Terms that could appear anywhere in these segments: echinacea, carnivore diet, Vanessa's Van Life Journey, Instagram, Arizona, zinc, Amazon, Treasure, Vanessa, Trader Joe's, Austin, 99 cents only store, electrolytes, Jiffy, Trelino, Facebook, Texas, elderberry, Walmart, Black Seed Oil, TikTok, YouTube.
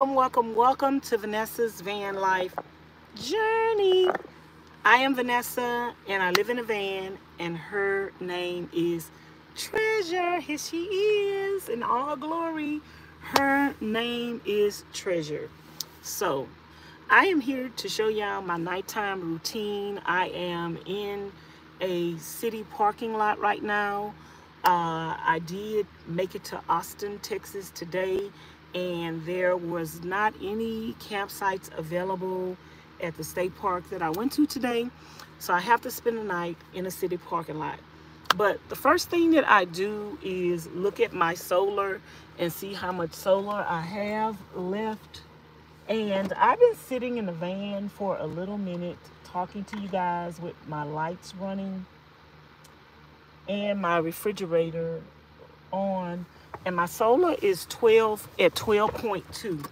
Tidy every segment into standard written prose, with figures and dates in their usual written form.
Welcome to Vanessa's Van Life Journey. I am Vanessa and I live in a van, and her name is Treasure. Here she is in all glory. Her name is Treasure. So I am here to show y'all my nighttime routine. I am in a city parking lot right now. I did make it to Austin, Texas today, and there was not any campsites available at the state park that I went to today, so I have to spend the night in a city parking lot. But the first thing that I do is look at my solar and see how much solar I have left. And I've been sitting in the van for a little minute talking to you guys with my lights running and my refrigerator on, and my solar is 12 at 12.2.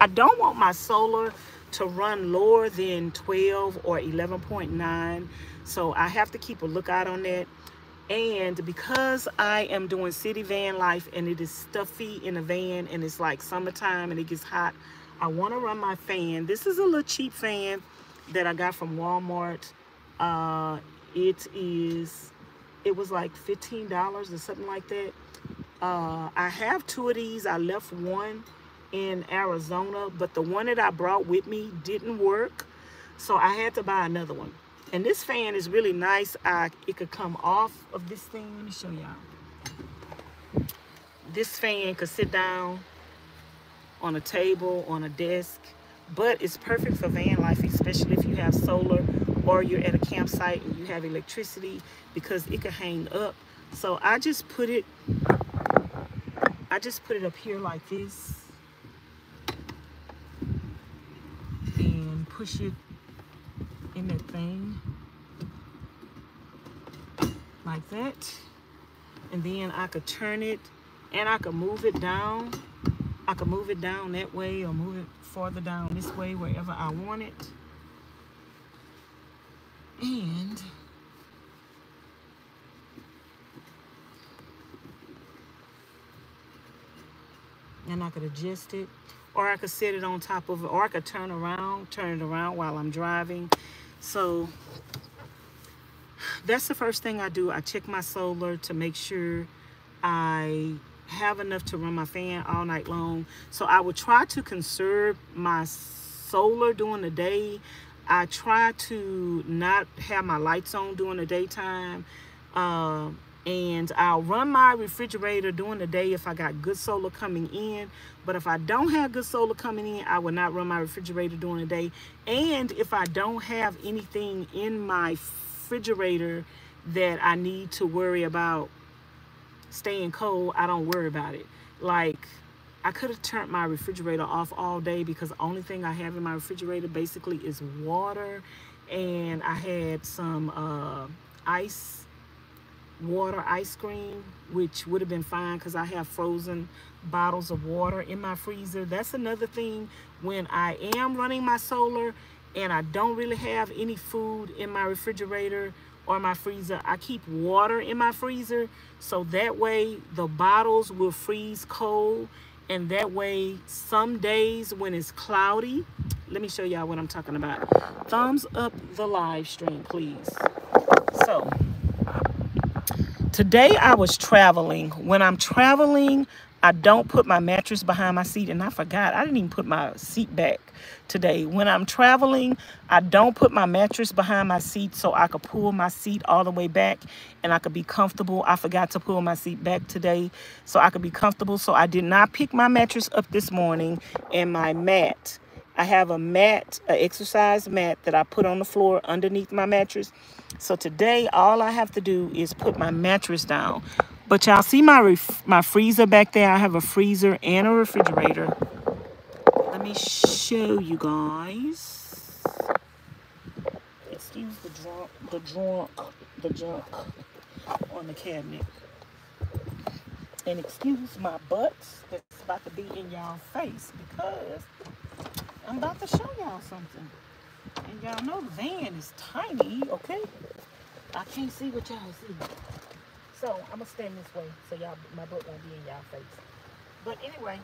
I don't want my solar to run lower than 12 or 11.9, so I have to keep a lookout on that. And because I am doing city van life and it is stuffy in a van and it's like summertime and it gets hot, I want to run my fan. This is a little cheap fan that I got from Walmart. It was like $15 or something like that. I have two of these. I left one in Arizona, but the one that I brought with me didn't work, so I had to buy another one. And this fan is really nice. It could come off of this thing. Let me show y'all. This fan could sit down on a table, on a desk, but it's perfect for van life, especially if you have solar or you're at a campsite and you have electricity, because it could hang up. So I just put it up here like this and push it in that thing like that, and then I could turn it and I could move it down. I could move it down that way or move it farther down this way, wherever I want it. And I could adjust it, or I could set it on top of it, or I could turn it around while I'm driving. So that's the first thing I do. I check my solar to make sure I have enough to run my fan all night long. So I would try to conserve my solar during the day. I try to not have my lights on during the daytime. And I'll run my refrigerator during the day if I got good solar coming in. But if I don't have good solar coming in, I will not run my refrigerator during the day. And if I don't have anything in my refrigerator that I need to worry about staying cold, I don't worry about it. Like, I could have turned my refrigerator off all day, because the only thing I have in my refrigerator basically is water, and I had some ice cream, which would have been fine because I have frozen bottles of water in my freezer. That's another thing. When I am running my solar and I don't really have any food in my refrigerator or my freezer, I keep water in my freezer, so that way the bottles will freeze cold. And that way, some days when it's cloudy, let me show y'all what I'm talking about. Thumbs up the live stream, please. So today I was traveling. When I'm traveling, I don't put my mattress behind my seat. And I forgot, I didn't even put my seat back today. When I'm traveling, I don't put my mattress behind my seat, so I could pull my seat all the way back and I could be comfortable. I forgot to pull my seat back today so I could be comfortable. So I did not pick my mattress up this morning, and my mat. I have a mat, an exercise mat that I put on the floor underneath my mattress. So today, all I have to do is put my mattress down. But y'all see my freezer back there. I have a freezer and a refrigerator. Let me show you guys. Excuse the junk on the cabinet. And excuse my butts that's about to be in y'all face, because I'm about to show y'all something. And y'all know the van is tiny, okay? I can't see what y'all see. So I'm gonna stand this way so y'all, my butt won't be in y'all face. But anyway,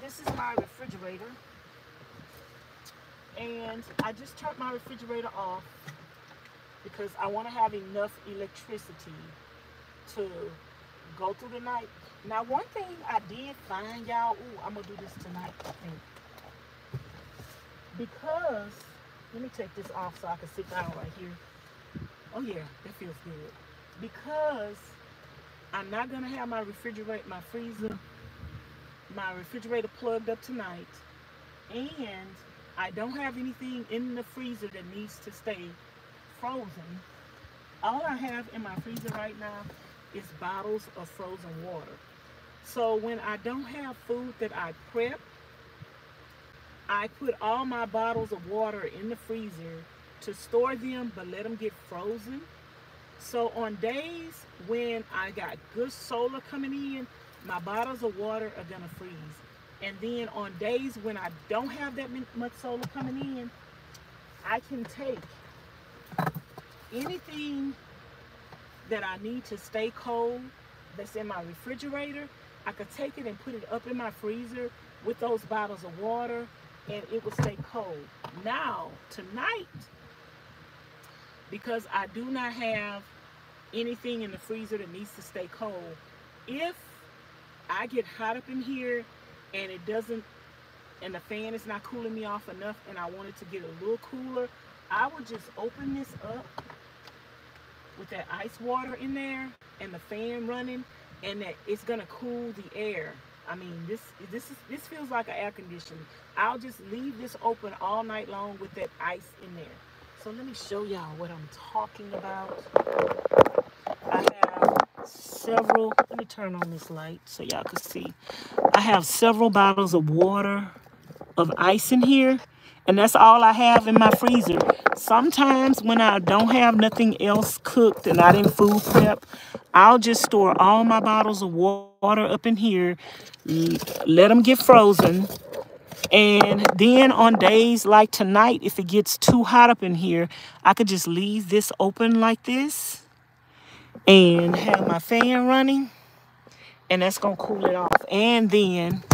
This is my refrigerator. And I just turned my refrigerator off because I want to have enough electricity to go through the night. Now, one thing I did find, y'all, ooh, I'm going to do this tonight, I think. Because, let me take this off so I can sit down right here. Oh, yeah, that feels good. Because I'm not going to have my refrigerator, my freezer, my refrigerator plugged up tonight. And I don't have anything in the freezer that needs to stay frozen. All I have in my freezer right now is bottles of frozen water. So when I don't have food that I prep, I put all my bottles of water in the freezer to store them, but let them get frozen. So on days when I got good solar coming in, my bottles of water are gonna freeze. And then on days when I don't have that much solar coming in, I can take anything that I need to stay cold that's in my refrigerator. I could take it and put it up in my freezer with those bottles of water, and it will stay cold. Now, tonight, because I do not have anything in the freezer that needs to stay cold, if I get hot up in here and it doesn't, and the fan is not cooling me off enough, and I want it to get a little cooler, I would just open this up with that ice water in there and the fan running, and that it's gonna cool the air. I mean, this feels like an air conditioner. I'll just leave this open all night long with that ice in there. So let me show y'all what I'm talking about. I have several, let me turn on this light so y'all can see. I have several bottles of water, of ice in here, and that's all I have in my freezer. Sometimes when I don't have nothing else cooked and I didn't food prep, I'll just store all my bottles of water up in here, let them get frozen. And then on days like tonight, if it gets too hot up in here, I could just leave this open like this and have my fan running, and that's gonna cool it off. And then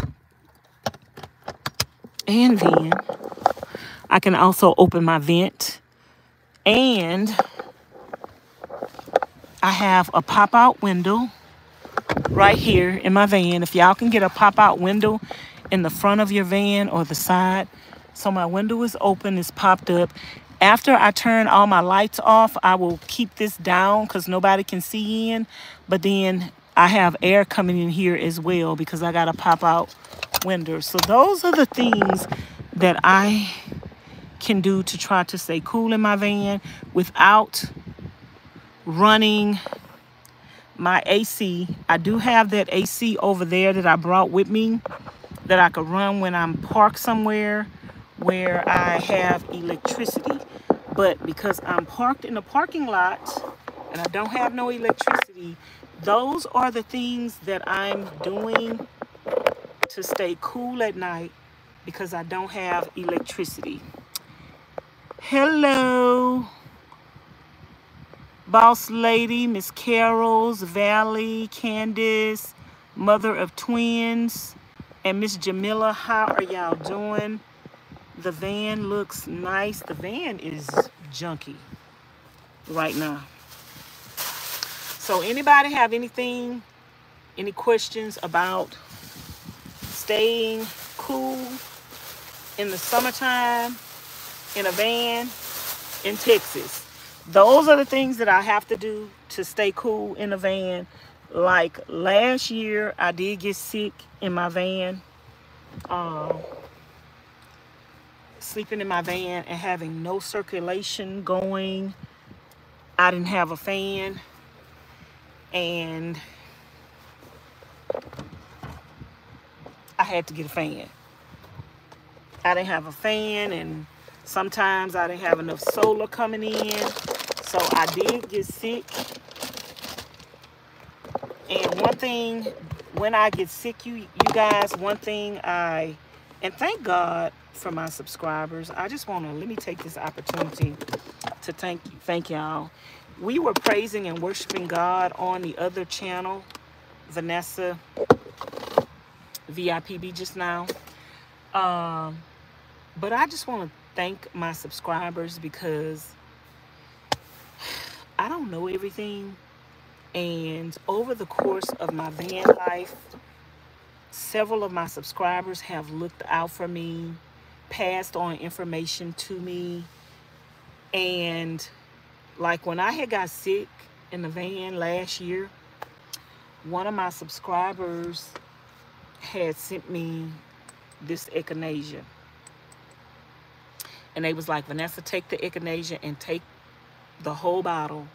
I can also open my vent, and I have a pop-out window right here in my van. If y'all can get a pop-out window in the front of your van or the side. So my window is open, it's popped up. After I turn all my lights off, I will keep this down because nobody can see in, but then I have air coming in here as well because I got a pop-out window. So those are the things that I can do to try to stay cool in my van without running my AC. I do have that AC over there that I brought with me that I could run when I'm parked somewhere where I have electricity. But because I'm parked in a parking lot and I don't have no electricity, those are the things that I'm doing to stay cool at night because I don't have electricity. Hello, Boss Lady, Miss Carol's, Valley, Candace, mother of twins, and Miss Jamila. How are y'all doing? The van looks nice. The van is junky right now. So anybody have anything, any questions about staying cool in the summertime in a van in Texas? Those are the things that I have to do to stay cool in a van. Like last year, I did get sick in my van, sleeping in my van and having no circulation going. I didn't have a fan, and I had to get a fan. I didn't have a fan, and sometimes I didn't have enough solar coming in, so I did get sick. And one thing, when I get sick, you guys, one thing I, and thank God for my subscribers. I just want to, let me take this opportunity to thank y'all. We were praising and worshiping God on the other channel, Vanessa VIPB just now. But I just want to thank my subscribers because I don't know everything. And over the course of my van life, several of my subscribers have looked out for me, passed on information to me. And like when I had got sick in the van last year, one of my subscribers had sent me this echinacea. And they was like, Vanessa, take the echinacea and take the whole bottle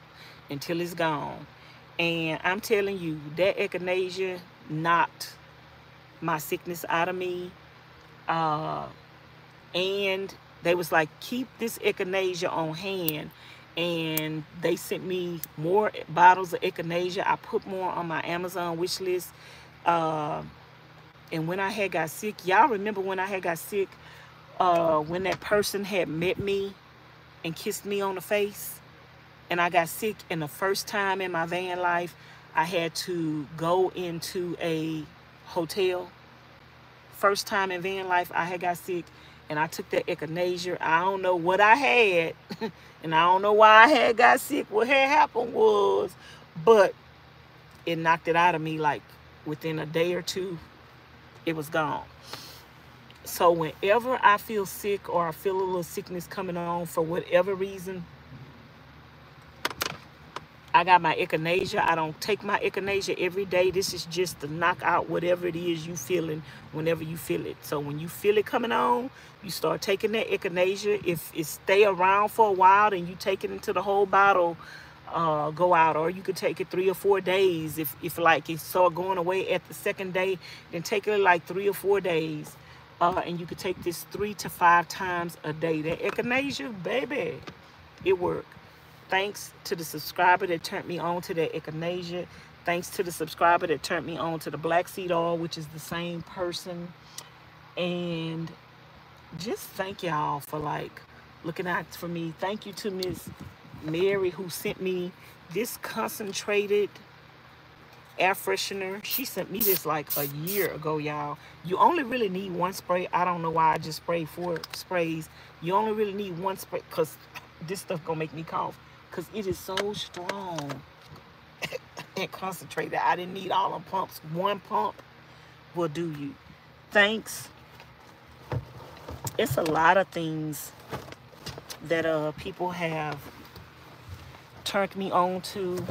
until it's gone. And I'm telling you, that echinacea knocked my sickness out of me. And they was like, keep this echinacea on hand. And they sent me more bottles of echinacea. I put more on my Amazon wish list. And when I had got sick, y'all remember when I had got sick, when that person had met me and kissed me on the face? And I got sick, and the first time in my van life, I had to go into a hotel. First time in van life, I had got sick, and I took that echinacea. I don't know what I had, and I don't know why I had got sick. What had happened was, but it knocked it out of me. Like within a day or two, it was gone. So whenever I feel sick or I feel a little sickness coming on for whatever reason, I got my echinacea. I don't take my echinacea every day. This is just to knock out whatever it is you feeling whenever you feel it. So when you feel it coming on, you start taking that echinacea. If it stay around for a while, then you take it until the whole bottle go out. Or you could take it 3 or 4 days. If like it start going away at the second day, then take it like 3 or 4 days. And you could take this 3 to 5 times a day. That echinacea, baby, it worked. Thanks to the subscriber that turned me on to that echinacea. Thanks to the subscriber that turned me on to the black seed oil, which is the same person. And just thank y'all for like looking out for me. Thank you to Miss Mary who sent me this concentrated air freshener. She sent me this like a year ago, y'all. You only really need one spray. I don't know why I just sprayed 4 sprays. You only really need one spray because this stuff gonna make me cough. Because it is so strong and concentrated. I didn't need all the pumps. One pump will do you. Thanks. It's a lot of things that people have turned me on to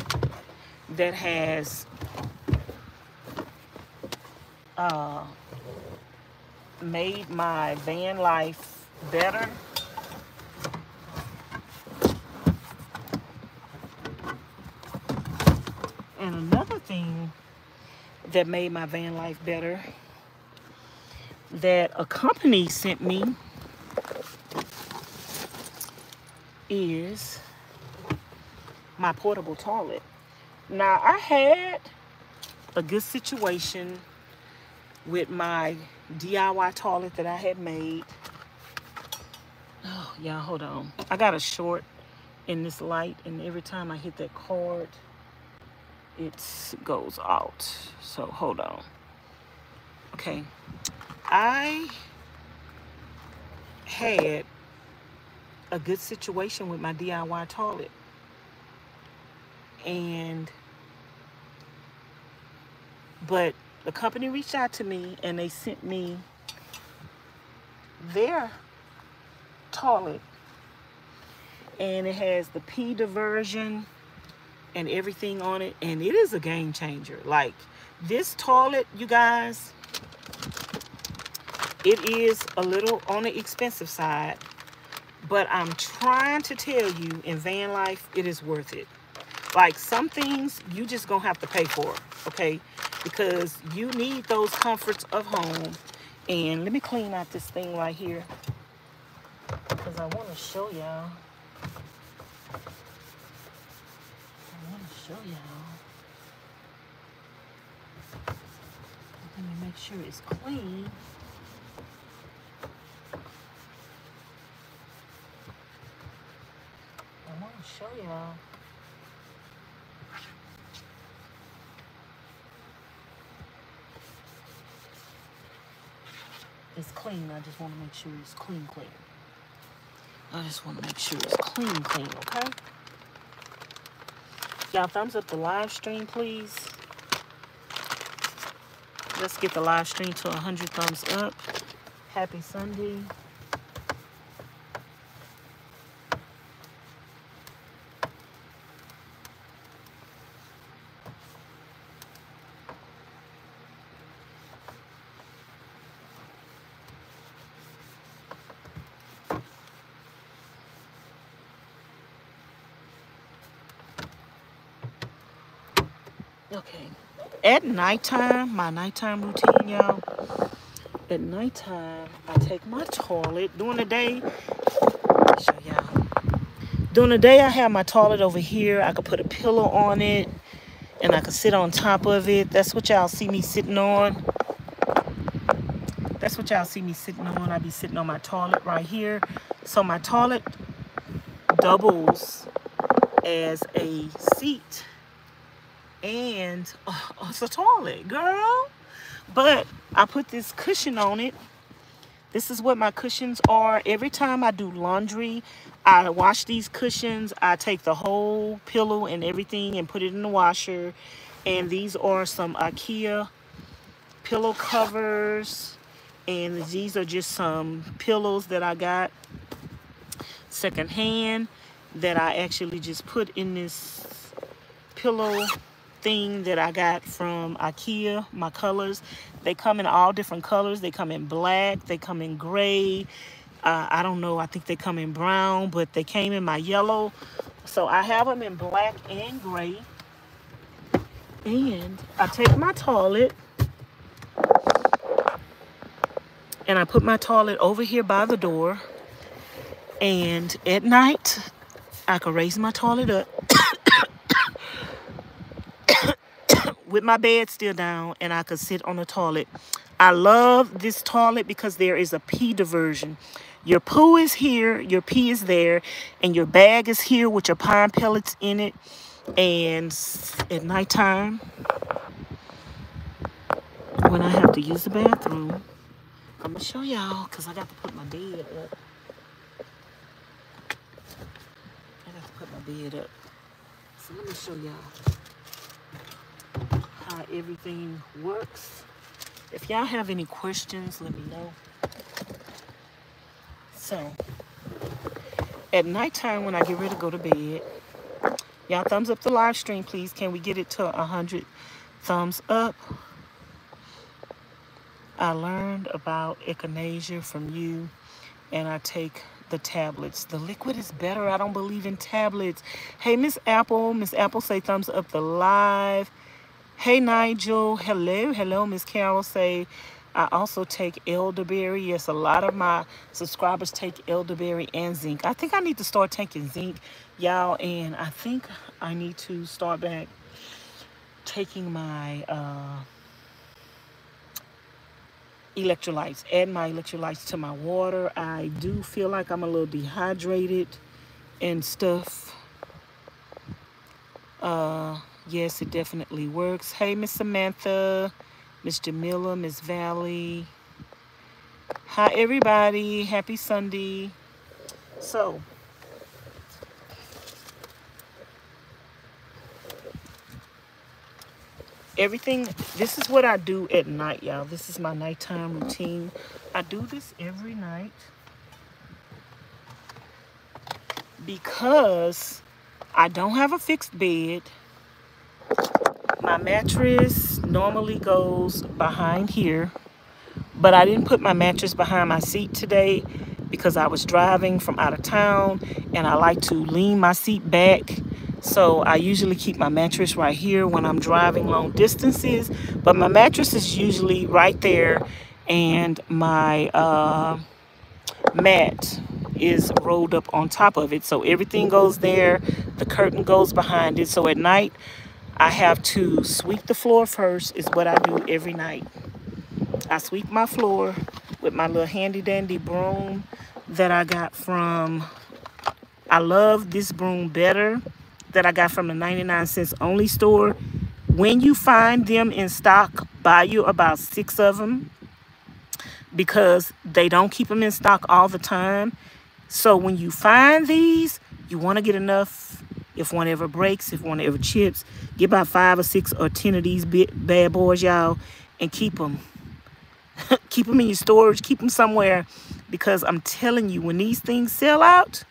that has made my van life better. And another thing that made my van life better that a company sent me is my portable toilet. Now, I had a good situation with my DIY toilet that I had made. Oh, y'all, hold on. I got a short in this light, and every time I hit that cord, it goes out. So hold on. Okay, I had a good situation with my DIY toilet, but the company reached out to me and they sent me their toilet, and it has the pee diversion and everything on it, and it is a game changer. Like this toilet, you guys, it is a little on the expensive side, but I'm trying to tell you, in van life, it is worth it. Like some things you just gonna have to pay for, okay? Because you need those comforts of home. And let me clean out this thing right here because I want to show y'all. Let me make sure it's clean. I want to show y'all. It's clean. I just want to make sure it's clean. I just want to make sure it's clean, okay? Y'all, thumbs up the live stream, please. Let's get the live stream to 100 thumbs up. Happy Sunday. Okay, at nighttime, my nighttime routine, y'all. At nighttime, I take my toilet. During the day, I'll show y'all. During the day, I have my toilet over here. I could put a pillow on it, and I could sit on top of it. That's what y'all see me sitting on. That's what y'all see me sitting on. I be sitting on my toilet right here. So my toilet doubles as a seat. And it's a toilet, girl. But I put this cushion on it. This is what my cushions are. Every time I do laundry, I wash these cushions. I take the whole pillow and everything and put it in the washer. And these are some IKEA pillow covers. And these are just some pillows that I got secondhand that I actually just put in this pillow thing that I got from IKEA. My colors, they come in all different colors. They come in black, they come in gray, I don't know, I think they come in brown, but they came in my yellow. So I have them in black and gray. And I take my toilet and I put my toilet over here by the door, and at night I can raise my toilet up with my bed still down, and I could sit on the toilet. I love this toilet because there is a pee diversion. Your poo is here, your pee is there, and your bag is here with your pine pellets in it. And at nighttime, when I have to use the bathroom, I'm gonna show y'all because I got to put my bed up. I got to put my bed up. So let me show y'all how everything works. If y'all have any questions, let me know. So at nighttime, when I get ready to go to bed, y'all thumbs up the live stream, please. Can we get it to 100 thumbs up? I learned about echinacea from you, and I take the tablets. The liquid is better. I don't believe in tablets. Hey, Miss Apple. Miss Apple say thumbs up the live. Hey, Nigel. Hello. Hello, Miss Carol. Say, I also take elderberry. Yes, a lot of my subscribers take elderberry and zinc. I think I need to start taking zinc, y'all. And I think I need to start back taking my electrolytes. Add my electrolytes to my water. I do feel like I'm a little dehydrated and stuff. Yes, it definitely works. Hey, Miss Samantha, Miss Jamila, Miss Valley. Hi, everybody. Happy Sunday. So, everything, this is what I do at night, y'all. This is my nighttime routine. I do this every night because I don't have a fixed bed. My mattress normally goes behind here, but I didn't put my mattress behind my seat today because I was driving from out of town, and I like to lean my seat back. So I usually keep my mattress right here when I'm driving long distances, but my mattress is usually right there, and my mat is rolled up on top of it. So everything goes there. The curtain goes behind it. So at night, I have to sweep the floor first, is what I do every night. I sweep my floor with my little handy dandy broom that I got from, I love this broom better, that I got from the 99 cents only store. When you find them in stock, buy you about 6 of them. because they don't keep them in stock all the time. So when you find these, you want to get enough. If one ever breaks, if one ever chips, get about 5 or 6 or 10 of these bad boys, y'all, and keep them. Keep them in your storage. Keep them somewhere, because I'm telling you, when these things sell out,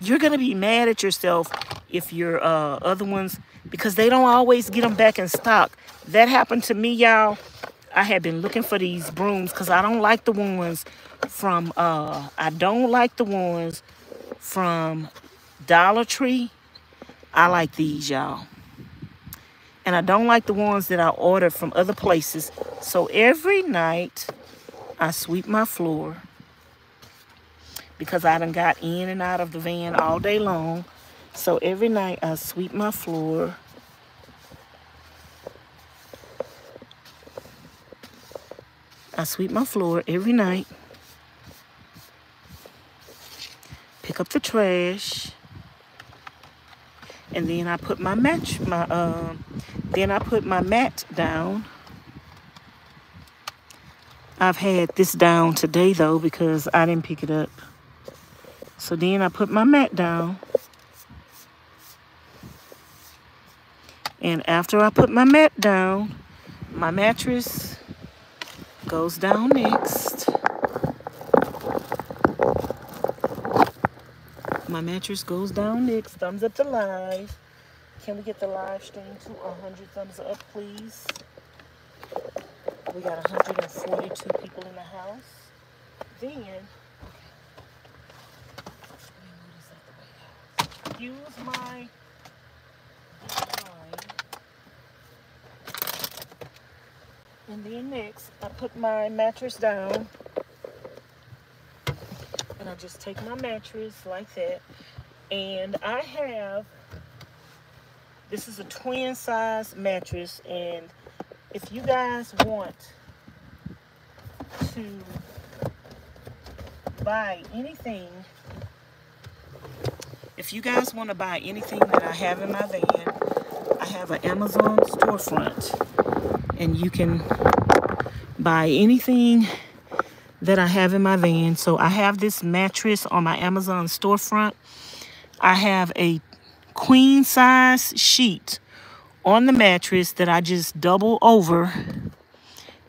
you're going to be mad at yourself if your other ones, because they don't always get them back in stock. That happened to me, y'all. I had been looking for these brooms because I don't like the ones from, Dollar Tree. I like these, y'all. And I don't like the ones that I ordered from other places. So every night I sweep my floor, because I done got in and out of the van all day long. So every night I sweep my floor. I sweep my floor every night. Pick up the trash. And then I put my mat down. I've had this down today though, because I didn't pick it up. So then I put my mat down. And after I put my mat down, my mattress goes down next. My mattress goes down next. Thumbs up to live. Can we get the live stream to 100 thumbs up, please? We got 142 people in the house. Then, okay. Let me move this out the way. Use my design. And then next, I put my mattress down. And I just take my mattress like that, and I have, this is a twin size mattress, and if you guys want to buy anything, that I have in my van, I have an Amazon storefront, and you can buy anything that I have in my van. So I have this mattress on my Amazon storefront. I have a queen size sheet on the mattress that I just double over,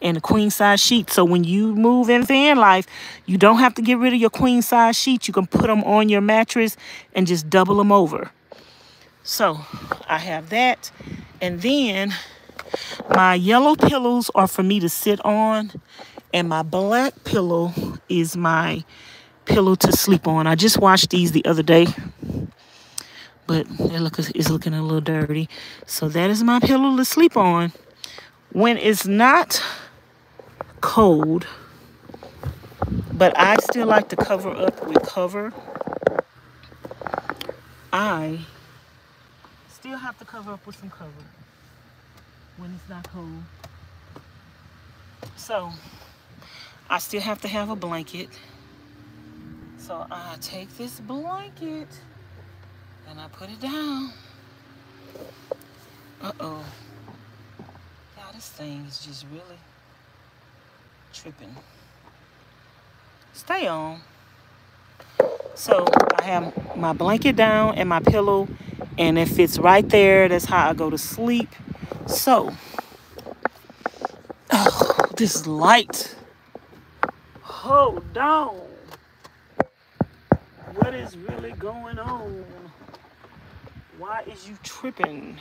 and a queen size sheet. So when you move in van life, you don't have to get rid of your queen size sheet. You can put them on your mattress and just double them over. So I have that. And then my yellow pillows are for me to sit on, and my black pillow is my pillow to sleep on. I just washed these the other day, but it's looking a little dirty. So that is my pillow to sleep on when it's not cold. But I still like to cover up with cover. I still have to cover up with some cover when it's not cold. So I still have to have a blanket. So I take this blanket and I put it down. Uh-oh. Y'all, this thing is just really tripping. Stay on. So I have my blanket down and my pillow, and it fits right there. That's how I go to sleep. So, oh, this light. Hold on. What is really going on? Why is you tripping?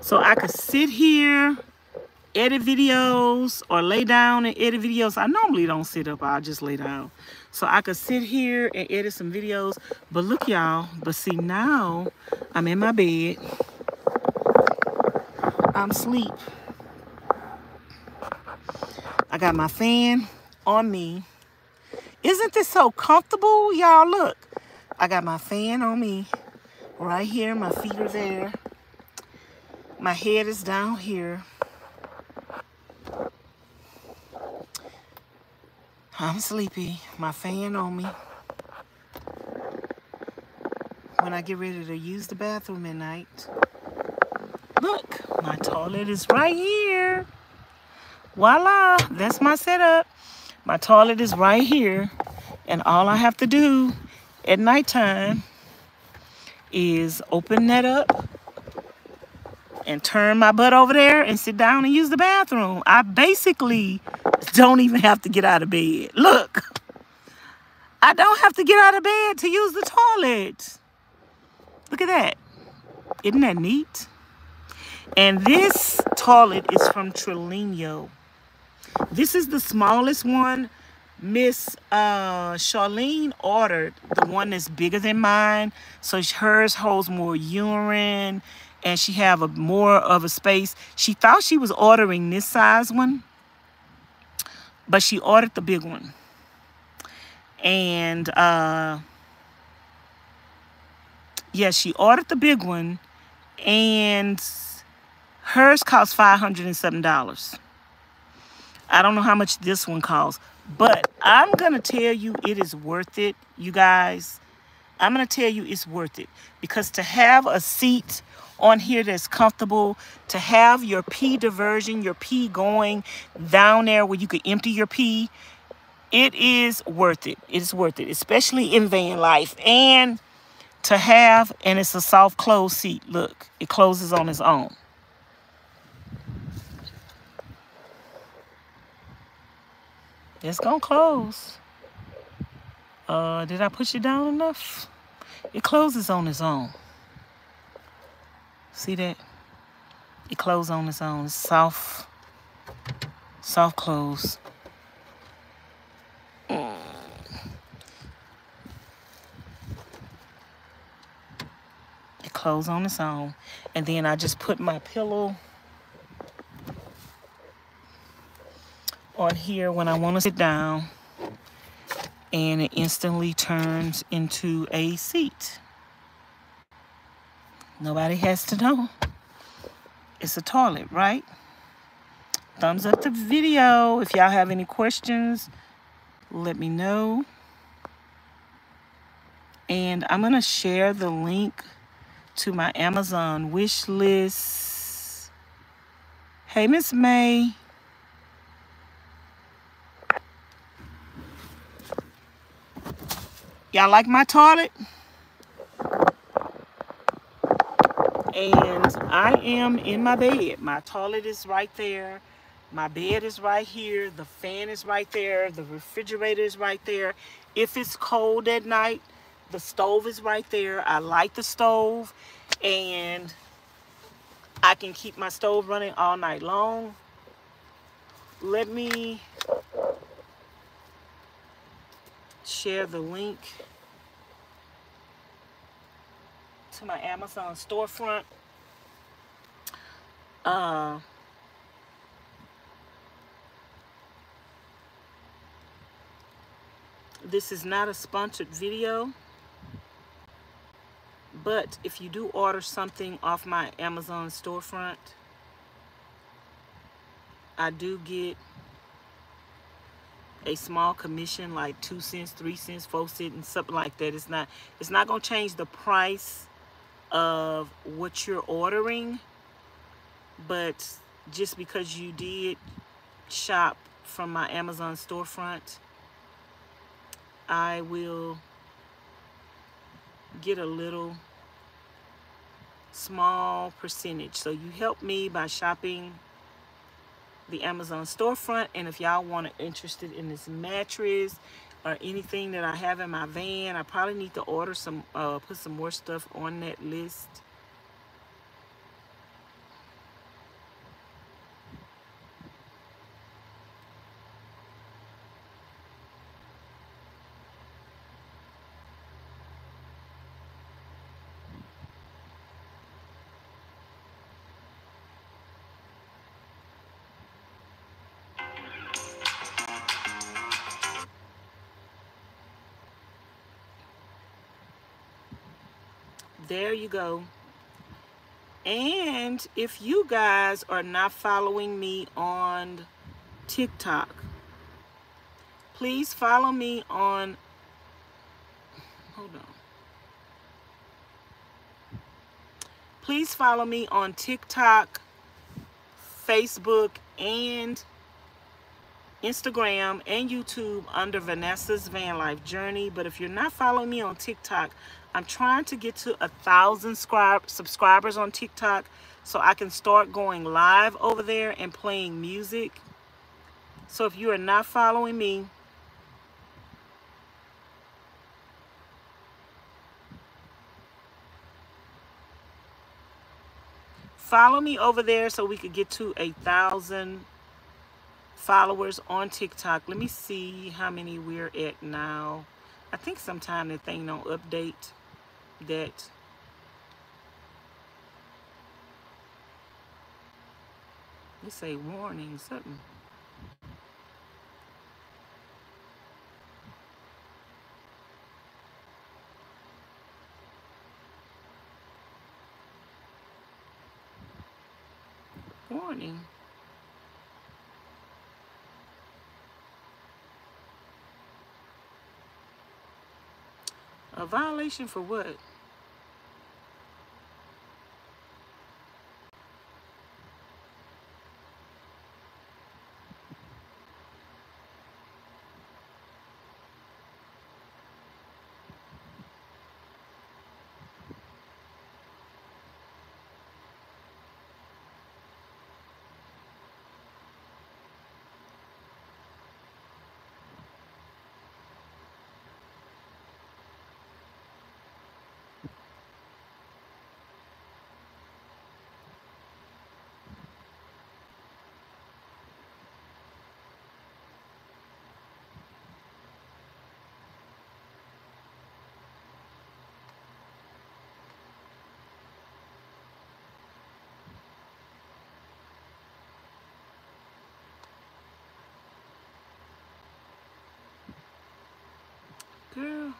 So I could sit here, edit videos, or lay down and edit videos. I normally don't sit up. I just lay down. So I could sit here and edit some videos. But look, y'all. But see, now I'm in my bed. I'm asleep. I got my fan on me. Isn't this so comfortable? Y'all, look. I got my fan on me. Right here. My feet are there. My head is down here. I'm sleepy, my fan on me. When I get ready to use the bathroom at night, My toilet is right here. Voila, that's my setup. My toilet is right here. And all I have to do at nighttime is open that up and turn my butt over there and sit down and use the bathroom. I basically don't even have to get out of bed. Look, I don't have to get out of bed to use the toilet. Look at that. Isn't that neat? And this toilet is from Trelino. This is the smallest one. Miss Charlene ordered the one that's bigger than mine, so hers holds more urine and she have a more of a space. She thought she was ordering this size one, but she ordered the big one. And yeah, she ordered the big one, and hers cost $507. I don't know how much this one costs, but I'm going to tell you it is worth it, you guys. I'm going to tell you it's worth it, because to have a seat on here that's comfortable, to have your pee diversion, your pee going down there where you could empty your pee, it is worth it. It's worth it, especially in van life. And to have, and it's a soft close seat. Look, it closes on its own. It's gonna close. Did I push it down enough? It closes on its own. See that? It closes on its own. It's soft, soft close. It closes on its own. And then I just put my pillow on here when I want to sit down, and it instantly turns into a seat. Nobody has to know. It's a toilet, right? Thumbs up the video. If y'all have any questions, let me know. And I'm gonna share the link to my Amazon wish list. Hey, Miss May. Y'all like my toilet? And I am in my bed. My toilet is right there. My bed is right here. The fan is right there. The refrigerator is right there. If it's cold at night, the stove is right there. I light the stove, and I can keep my stove running all night long. Let me share the link to my Amazon storefront. This is not a sponsored video, but if you do order something off my Amazon storefront, I do get a small commission, like 2 cents, 3 cents, 4 cents, and something like that. It's not gonna change the price of what you're ordering, but just because you did shop from my Amazon storefront, I will get a little small percentage. So you help me by shopping the Amazon storefront. And if y'all want to interested in this mattress or anything that I have in my van, I probably need to order some put some more stuff on that list. There you go. And if you guys are not following me on TikTok, please follow me on, hold on. Please follow me on TikTok, Facebook and Instagram and YouTube under Vanessa's Van Life Journey. But if you're not following me on TikTok, I'm trying to get to 1,000 subscribers on TikTok so I can start going live over there and playing music. So if you are not following me, follow me over there so we could get to 1,000 followers on TikTok. Let me see how many we're at now. I think sometime the thing don't update that. Let's say warning something. Warning. A violation for what? Girl.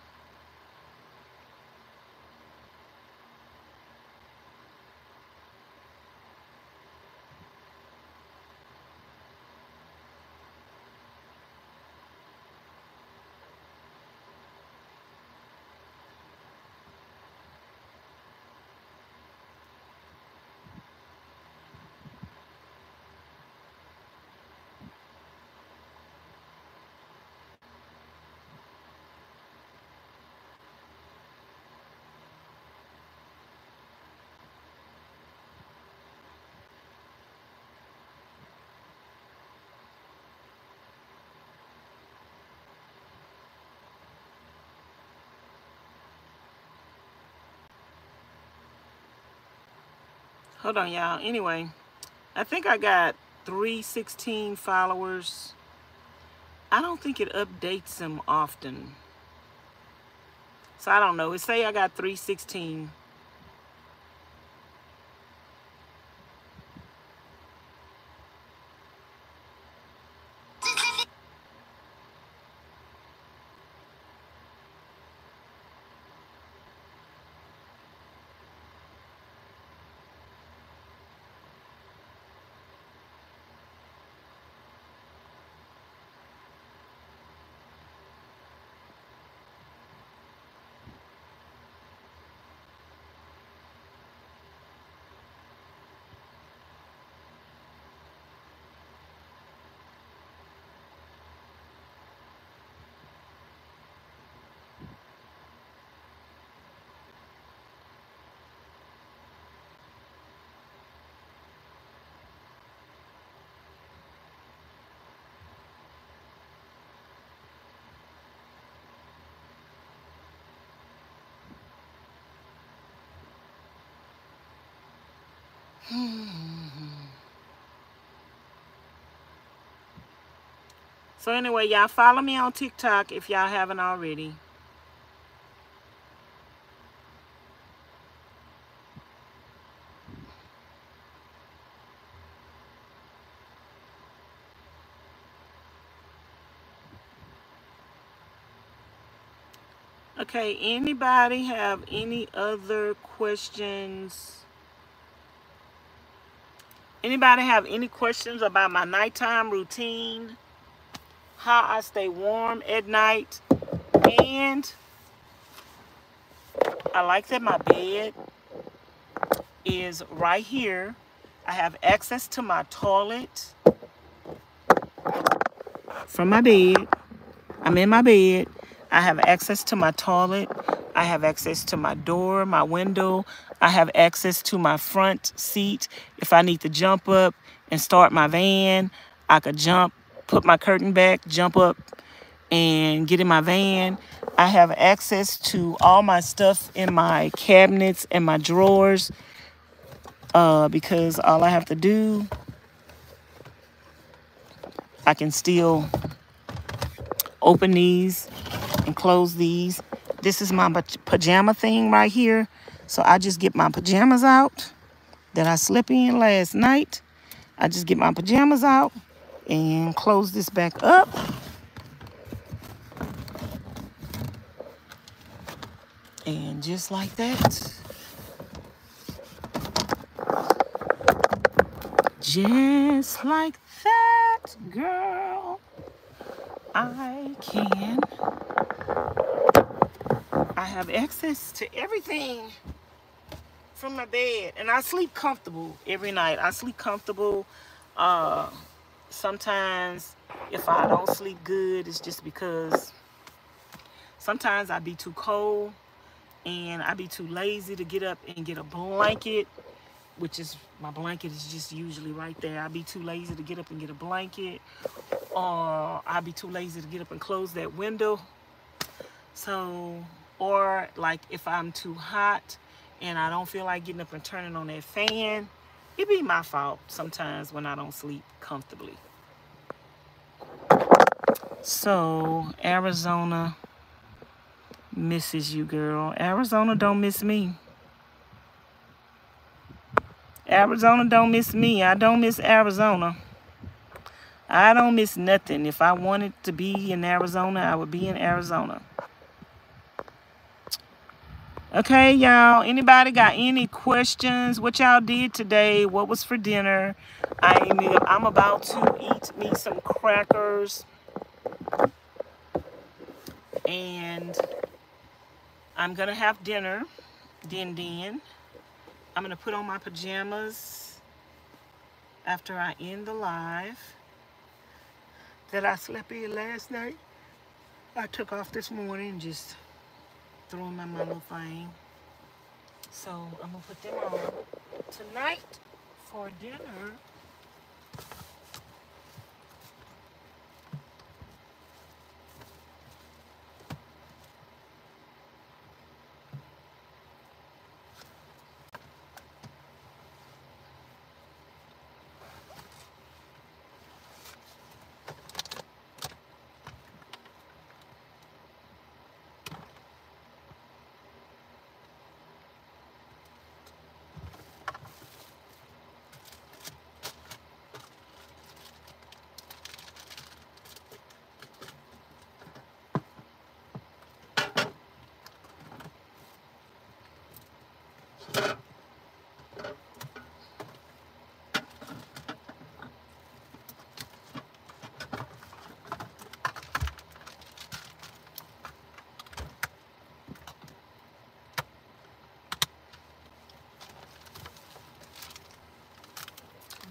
Hold on, y'all. Anyway, I think I got 316 followers. I don't think it updates them often. So I don't know. It say I got 316. So anyway, y'all follow me on TikTok if y'all haven't already. Okay, anybody have any other questions? Anybody have any questions about my nighttime routine? How I stay warm at night? And I like that my bed is right here. I have access to my toilet from my bed. I'm in my bed. I have access to my toilet. I have access to my door, my window. I have access to my front seat. If I need to jump up and start my van, I could jump, put my curtain back, jump up and get in my van. I have access to all my stuff in my cabinets and my drawers because all I have to do, I can still open these and close these. This is my pajama thing right here. So I just get my pajamas out that I slept in last night. I just get my pajamas out and close this back up. And just like that. Just like that, girl. I have access to everything from my bed, and I sleep comfortable every night. I sleep comfortable. Sometimes if I don't sleep good, it's just because sometimes I be too cold and I be too lazy to get up and get a blanket, which is, my blanket is just usually right there. I be too lazy to get up and get a blanket, or I be too lazy to get up and close that window. So, or like if I'm too hot and I don't feel like getting up and turning on that fan, it be my fault sometimes when I don't sleep comfortably. So Arizona misses you, girl. Arizona don't miss me. Arizona don't miss me. I don't miss Arizona. I don't miss nothing. If I wanted to be in Arizona, I would be in Arizona. Okay, y'all, anybody got any questions? What y'all did today? What was for dinner? I'm about to eat me some crackers. And I'm going to have dinner. Then. I'm going to put on my pajamas after I end the live that I slept in last night. I took off this morning, just throwing my little thing. So I'm gonna put them on tonight for dinner.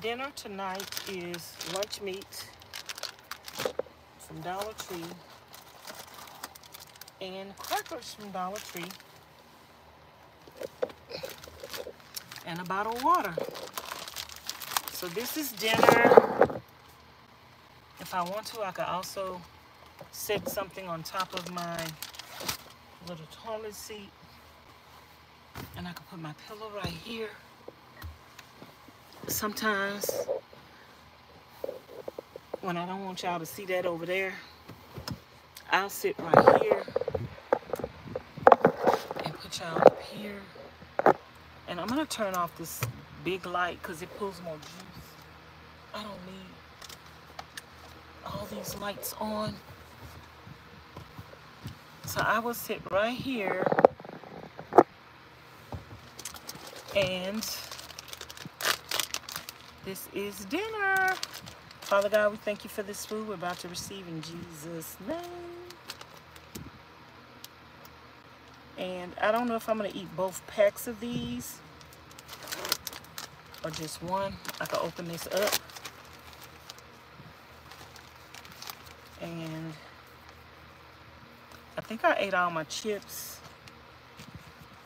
Dinner tonight is lunch meat from Dollar Tree and crackers from Dollar Tree and a bottle of water. So this is dinner. If I want to, I could also set something on top of my little toilet seat, and I could put my pillow right here. Sometimes when I don't want y'all to see that over there, I'll sit right here and put y'all up here. And I'm gonna turn off this big light because it pulls more juice. I don't need all these lights on. So I will sit right here and this is dinner. Father God, we thank you for this food we're about to receive in Jesus' name. And I don't know if I'm going to eat both packs of these. or just one. I could open this up and I think I ate all my chips.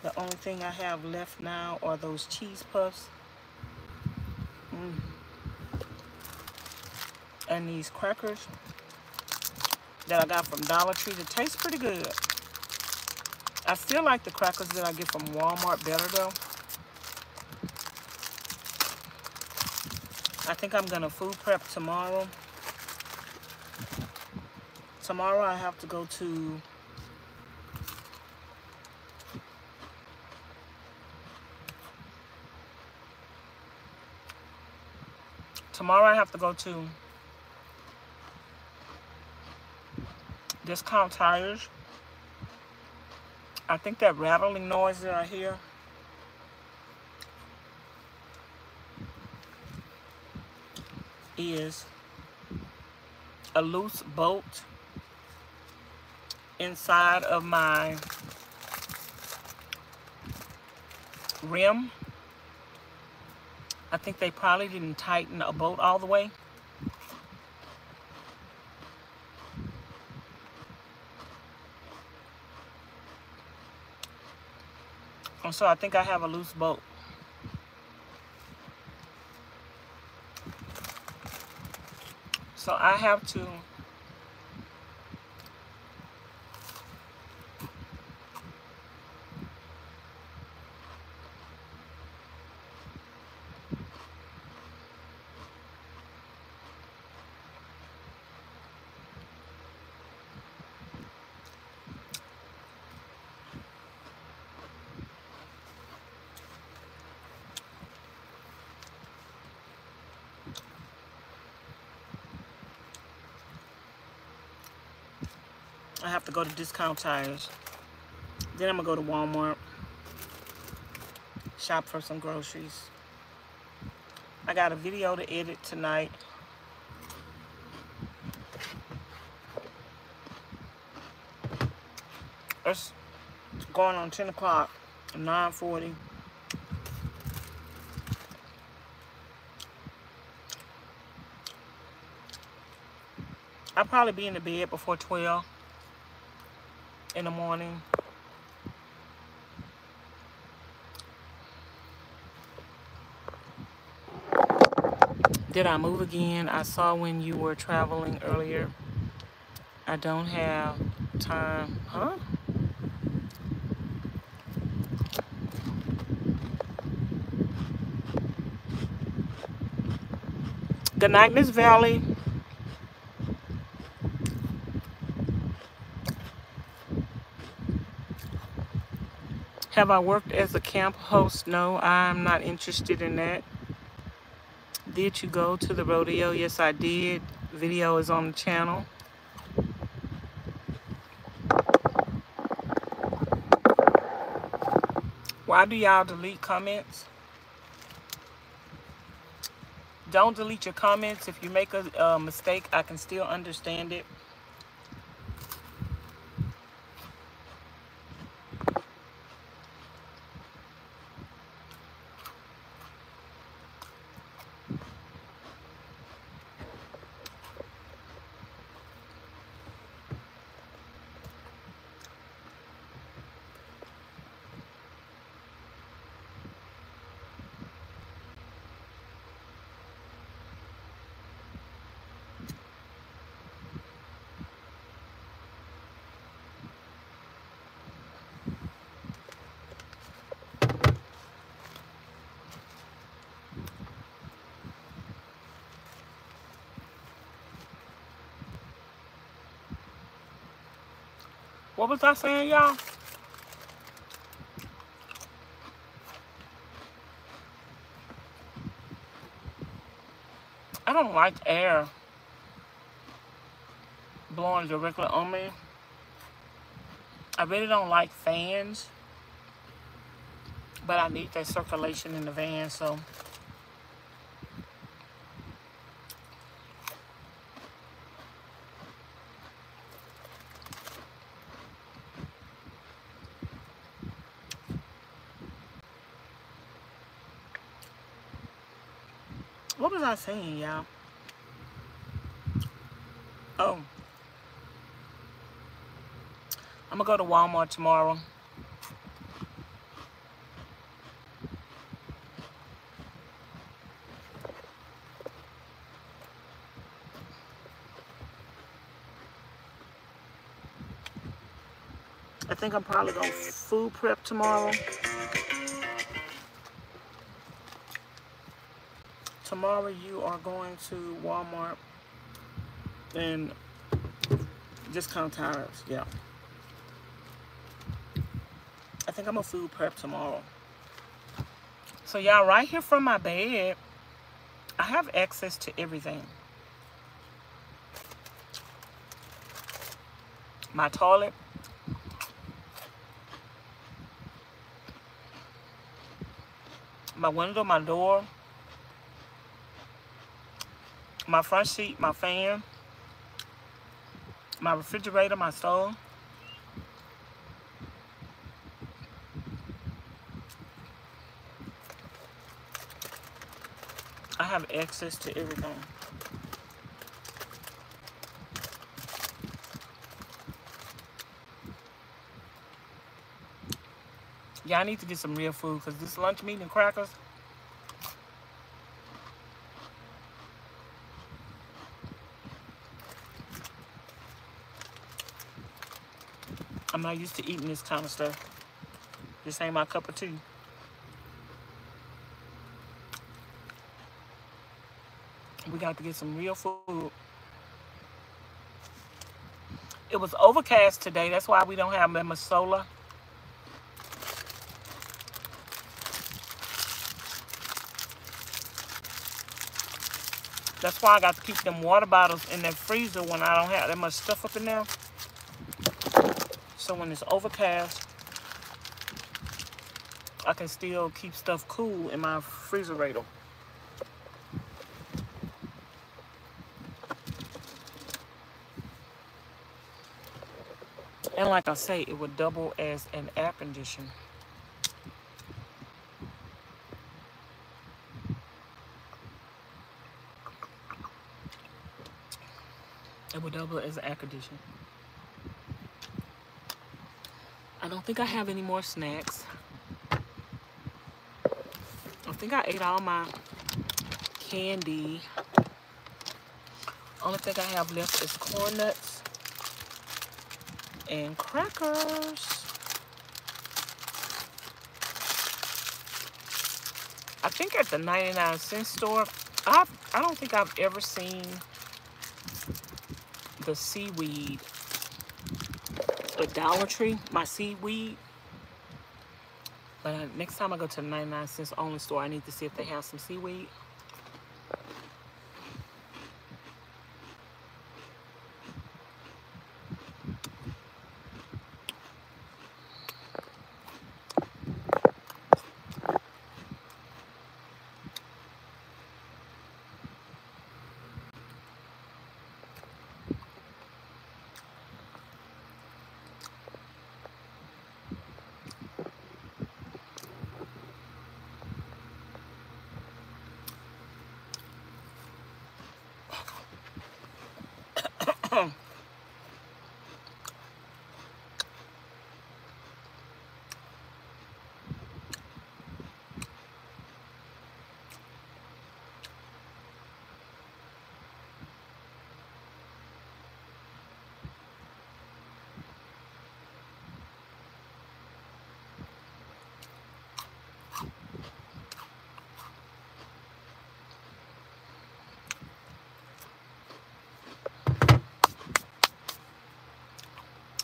The only thing I have left now are those cheese puffs and these crackers that I got from Dollar Tree. That tastes pretty good. I still like the crackers that I get from Walmart better though. I think I'm gonna food prep tomorrow. Tomorrow I have to go to Discount Tires. I think that rattling noise that I hear is a loose bolt inside of my rim. I think they probably didn't tighten a bolt all the way. And so I think I have a loose bolt. So I have to go to Discount Tires. Then I'm gonna go to Walmart, shop for some groceries. I got a video to edit tonight. It's going on 10 o'clock, 9:40. I'll probably be in the bed before 12 in the morning. Did I move again? I saw when you were traveling earlier. I don't have time, huh? Good night, Miss Valley. Have I worked as a camp host? No, I'm not interested in that. Did you go to the rodeo? Yes, I did. Video is on the channel. Why do y'all delete comments? Don't delete your comments. If you make a mistake, I can still understand it. What was I saying, y'all? I don't like air blowing directly on me. I really don't like fans, but I need that circulation in the van, so was I saying, y'all? Oh. I'm going to go to Walmart tomorrow. I think I'm probably going to food prep tomorrow. Tomorrow you are going to Walmart and Discount Tires, yeah. I think I'm a food prep tomorrow. So y'all, right here from my bed, I have access to everything. My toilet. My window, my door. My front seat, my fan. My refrigerator, my stove. I have access to everything. Yeah, I need to get some real food because this lunch meat and crackers. I'm not used to eating this kind of stuff. This ain't my cup of tea. We got to get some real food. It was overcast today. That's why we don't have that much solar. That's why I got to keep them water bottles in that freezer when I don't have that much stuff up in there. So when it's overcast, I can still keep stuff cool in my refrigerator. And like I say, it would double as an air conditioner. It would double as an air conditioner. I don't think I have any more snacks. I think I ate all my candy. Only thing I have left is corn nuts and crackers. I think at the 99 cent store, I don't think I've ever seen the seaweed. The Dollar Tree, my seaweed. But next time I go to the 99 cents only store, I need to see if they have some seaweed.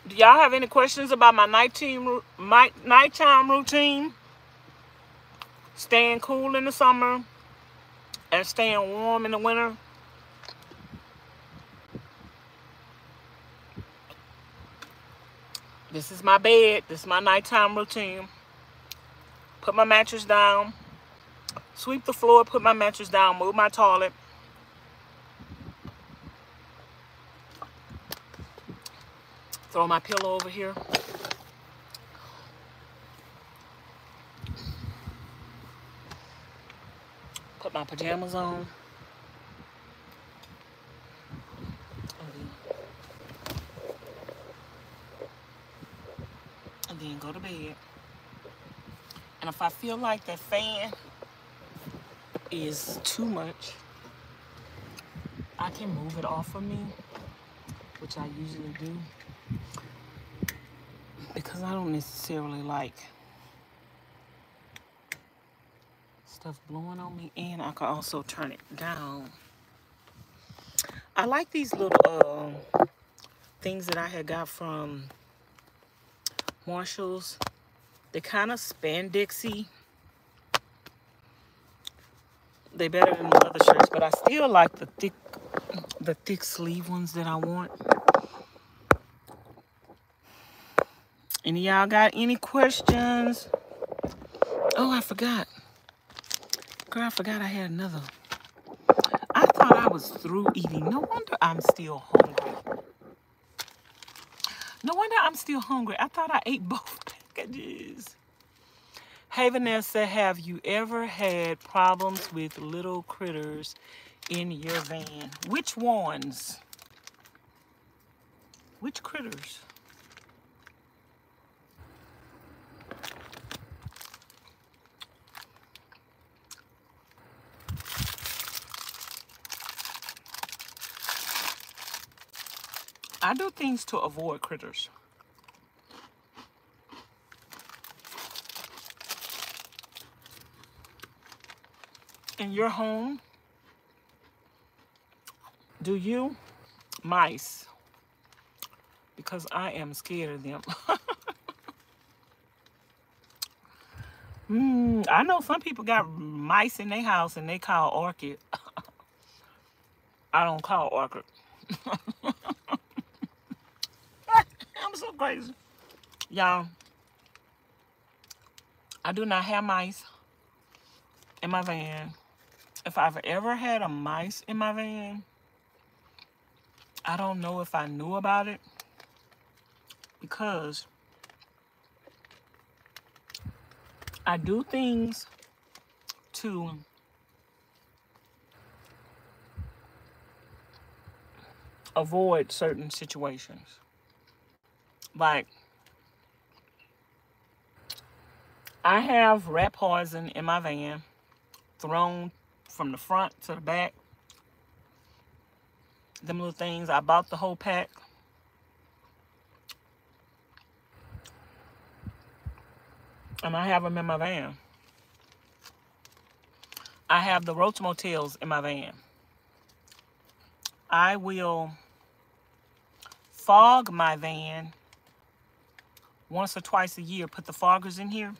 Do y'all have any questions about my nighttime routine? Staying cool in the summer and staying warm in the winter. This is my bed. This is my nighttime routine. Put my mattress down. Sweep the floor. Put my mattress down. Move my toilet. Throw my pillow over here. Put my pajamas on. go to bed. And if I feel like that fan is too much, I can move it off of me, which I usually do, because I don't necessarily like stuff blowing on me. And I can also turn it down. I like these little things that I had got from Marshalls. They're kind of spandexy. They're better than the other shirts, but I still like the thick sleeve ones that I want. Any y'all got any questions? Oh, I forgot. Girl, I forgot I had another. I thought I was through eating. No wonder I'm still hungry. No wonder I'm still hungry. I thought I ate both packages. Hey, Vanessa, have you ever had problems with little critters in your van? Which ones? Which critters? I do things to avoid critters. In your home, do you? Mice. Because I am scared of them. I know some people got mice in their house and they call orchid. I don't call orchid. I'm so crazy. Y'all, I do not have mice in my van. If I've ever had a mice in my van, I don't know if I knew about it, because I do things to avoid certain situations. Like, I have rat poison in my van, thrown from the front to the back. Them little things, I bought the whole pack. And I have them in my van. I have the roach motels in my van. I will fog my van once or twice a year. Put the foggers in here.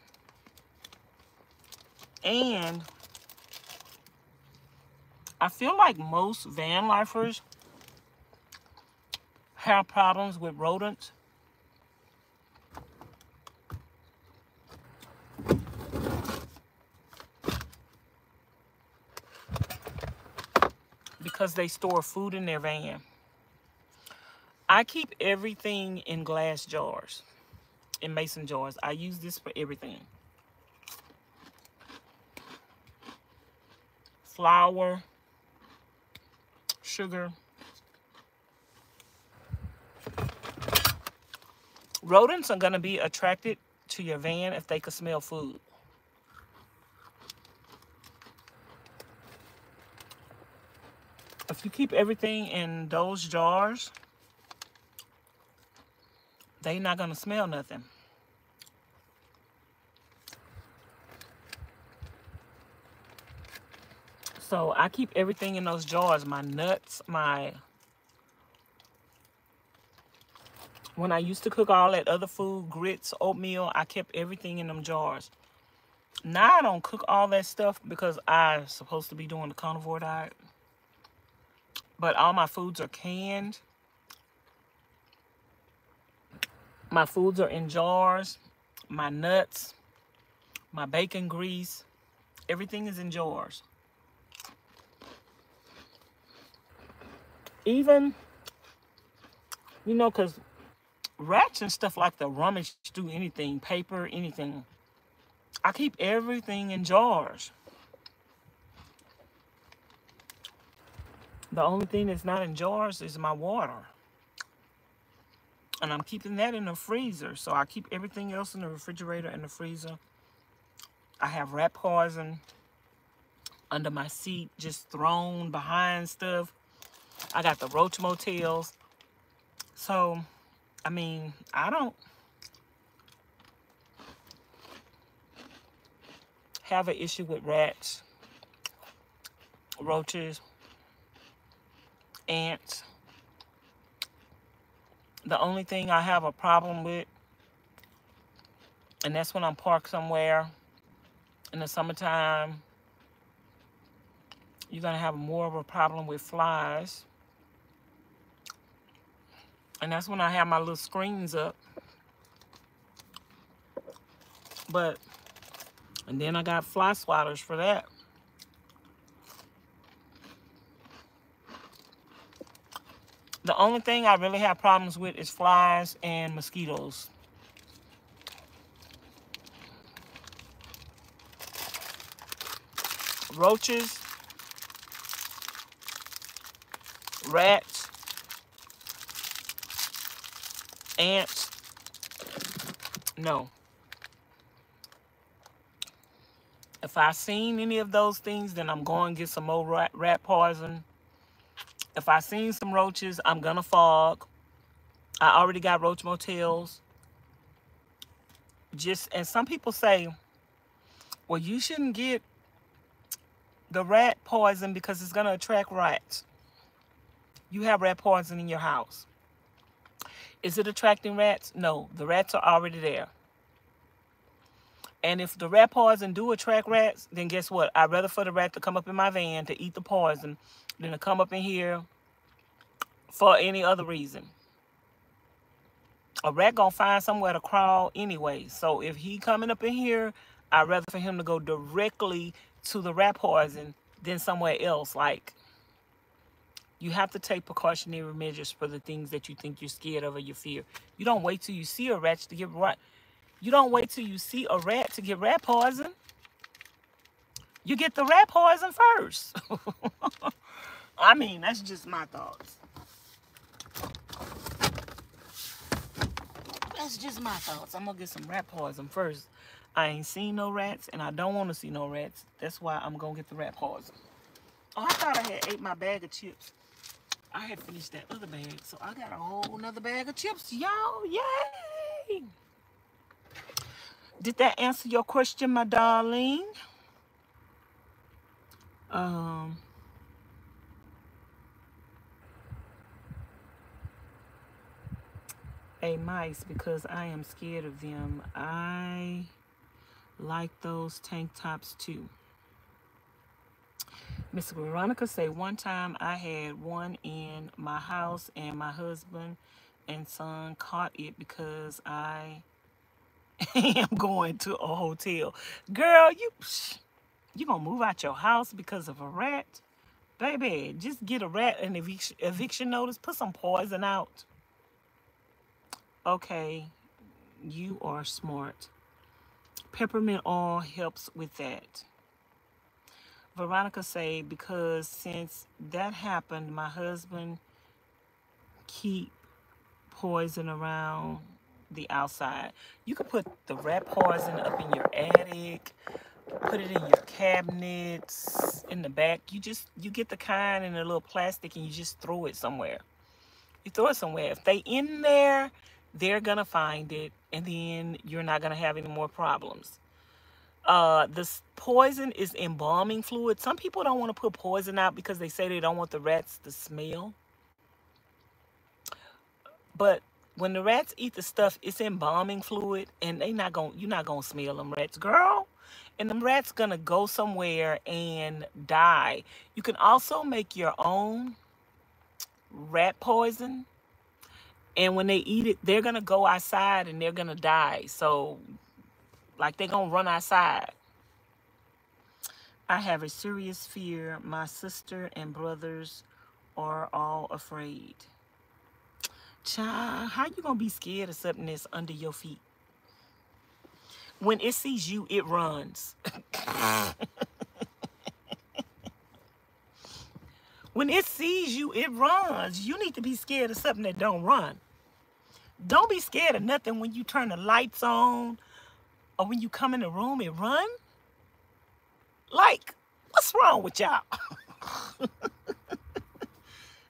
And I feel like most van lifers have problems with rodents. Because they store food in their van. I keep everything in glass jars, in mason jars. I use this for everything. Flour, sugar. Rodents are going to be attracted to your van if they could smell food. If you keep everything in those jars, they're not going to smell nothing. So I keep everything in those jars, my nuts, my... When I used to cook all that other food, grits, oatmeal, I kept everything in them jars. Now I don't cook all that stuff because I'm supposed to be doing the carnivore diet. But all my foods are canned. My foods are in jars, my nuts, my bacon grease, everything is in jars. Even, you know, because rats and stuff like the rummage through anything, paper, anything. I keep everything in jars. The only thing that's not in jars is my water. And I'm keeping that in the freezer. So I keep everything else in the refrigerator and the freezer. I have rat poison under my seat, just thrown behind stuff. I got the roach motels. So, I mean, I don't have an issue with rats, roaches, ants. The only thing I have a problem with, and that's when I'm parked somewhere in the summertime, you're going to have more of a problem with flies. And that's when I have my little screens up. But, and then I got fly swatters for that. The only thing I really have problems with is flies and mosquitoes. Roaches, rats, ants, no. If I've seen any of those things, then I'm going to get some more rat poison. If I seen some roaches, I'm gonna fog. I already got roach motels. Just, and some people say, well, you shouldn't get the rat poison because it's gonna attract rats. You have rat poison in your house. Is it attracting rats? No, the rats are already there. And if the rat poison do attract rats, then guess what? I'd rather for the rat to come up in my van to eat the poison than to come up in here for any other reason. A rat gonna find somewhere to crawl anyway. So if he coming up in here, I'd rather for him to go directly to the rat poison than somewhere else. Like, you have to take precautionary measures for the things that you think you're scared of or you fear. You don't wait till you see a rat to get right. You don't wait till you see a rat to get rat poison. You get the rat poison first. I mean, that's just my thoughts. That's just my thoughts. I'm going to get some rat poison first. I ain't seen no rats, and I don't want to see no rats. That's why I'm going to get the rat poison. Oh, I thought I had ate my bag of chips. I had finished that other bag, so I got a whole nother bag of chips, y'all. Yay! Did that answer your question, my darling? A mice, because I am scared of them. I like those tank tops too. Miss Veronica say, one time I had one in my house and my husband and son caught it because I am going to a hotel. Girl, you gonna move out your house because of a rat? Baby, just get a rat and eviction notice. Put some poison out. Okay, you are smart. Peppermint oil helps with that. Veronica say, because since that happened, my husband keep poison around the outside. You could put the rat poison up in your attic, put it in your cabinets, in the back. You get the kind in a little plastic and you just throw it somewhere. You throw it somewhere. If they in there, they're gonna find it, and then you're not gonna have any more problems. This poison is embalming fluid. Some people don't want to put poison out because they say they don't want the rats to smell. But when the rats eat the stuff, it's embalming fluid, and you're not gonna smell them rats, girl. And them rats gonna go somewhere and die. You can also make your own rat poison. And when they eat it, they're going to go outside and they're going to die. So, like, they're going to run outside. I have a serious fear. My sister and brothers are all afraid. Child, how you going to be scared of something that's under your feet? When it sees you, it runs. When it sees you, it runs. You need to be scared of something that don't run. Don't be scared of nothing when you turn the lights on or when you come in the room and run. Like, what's wrong with y'all?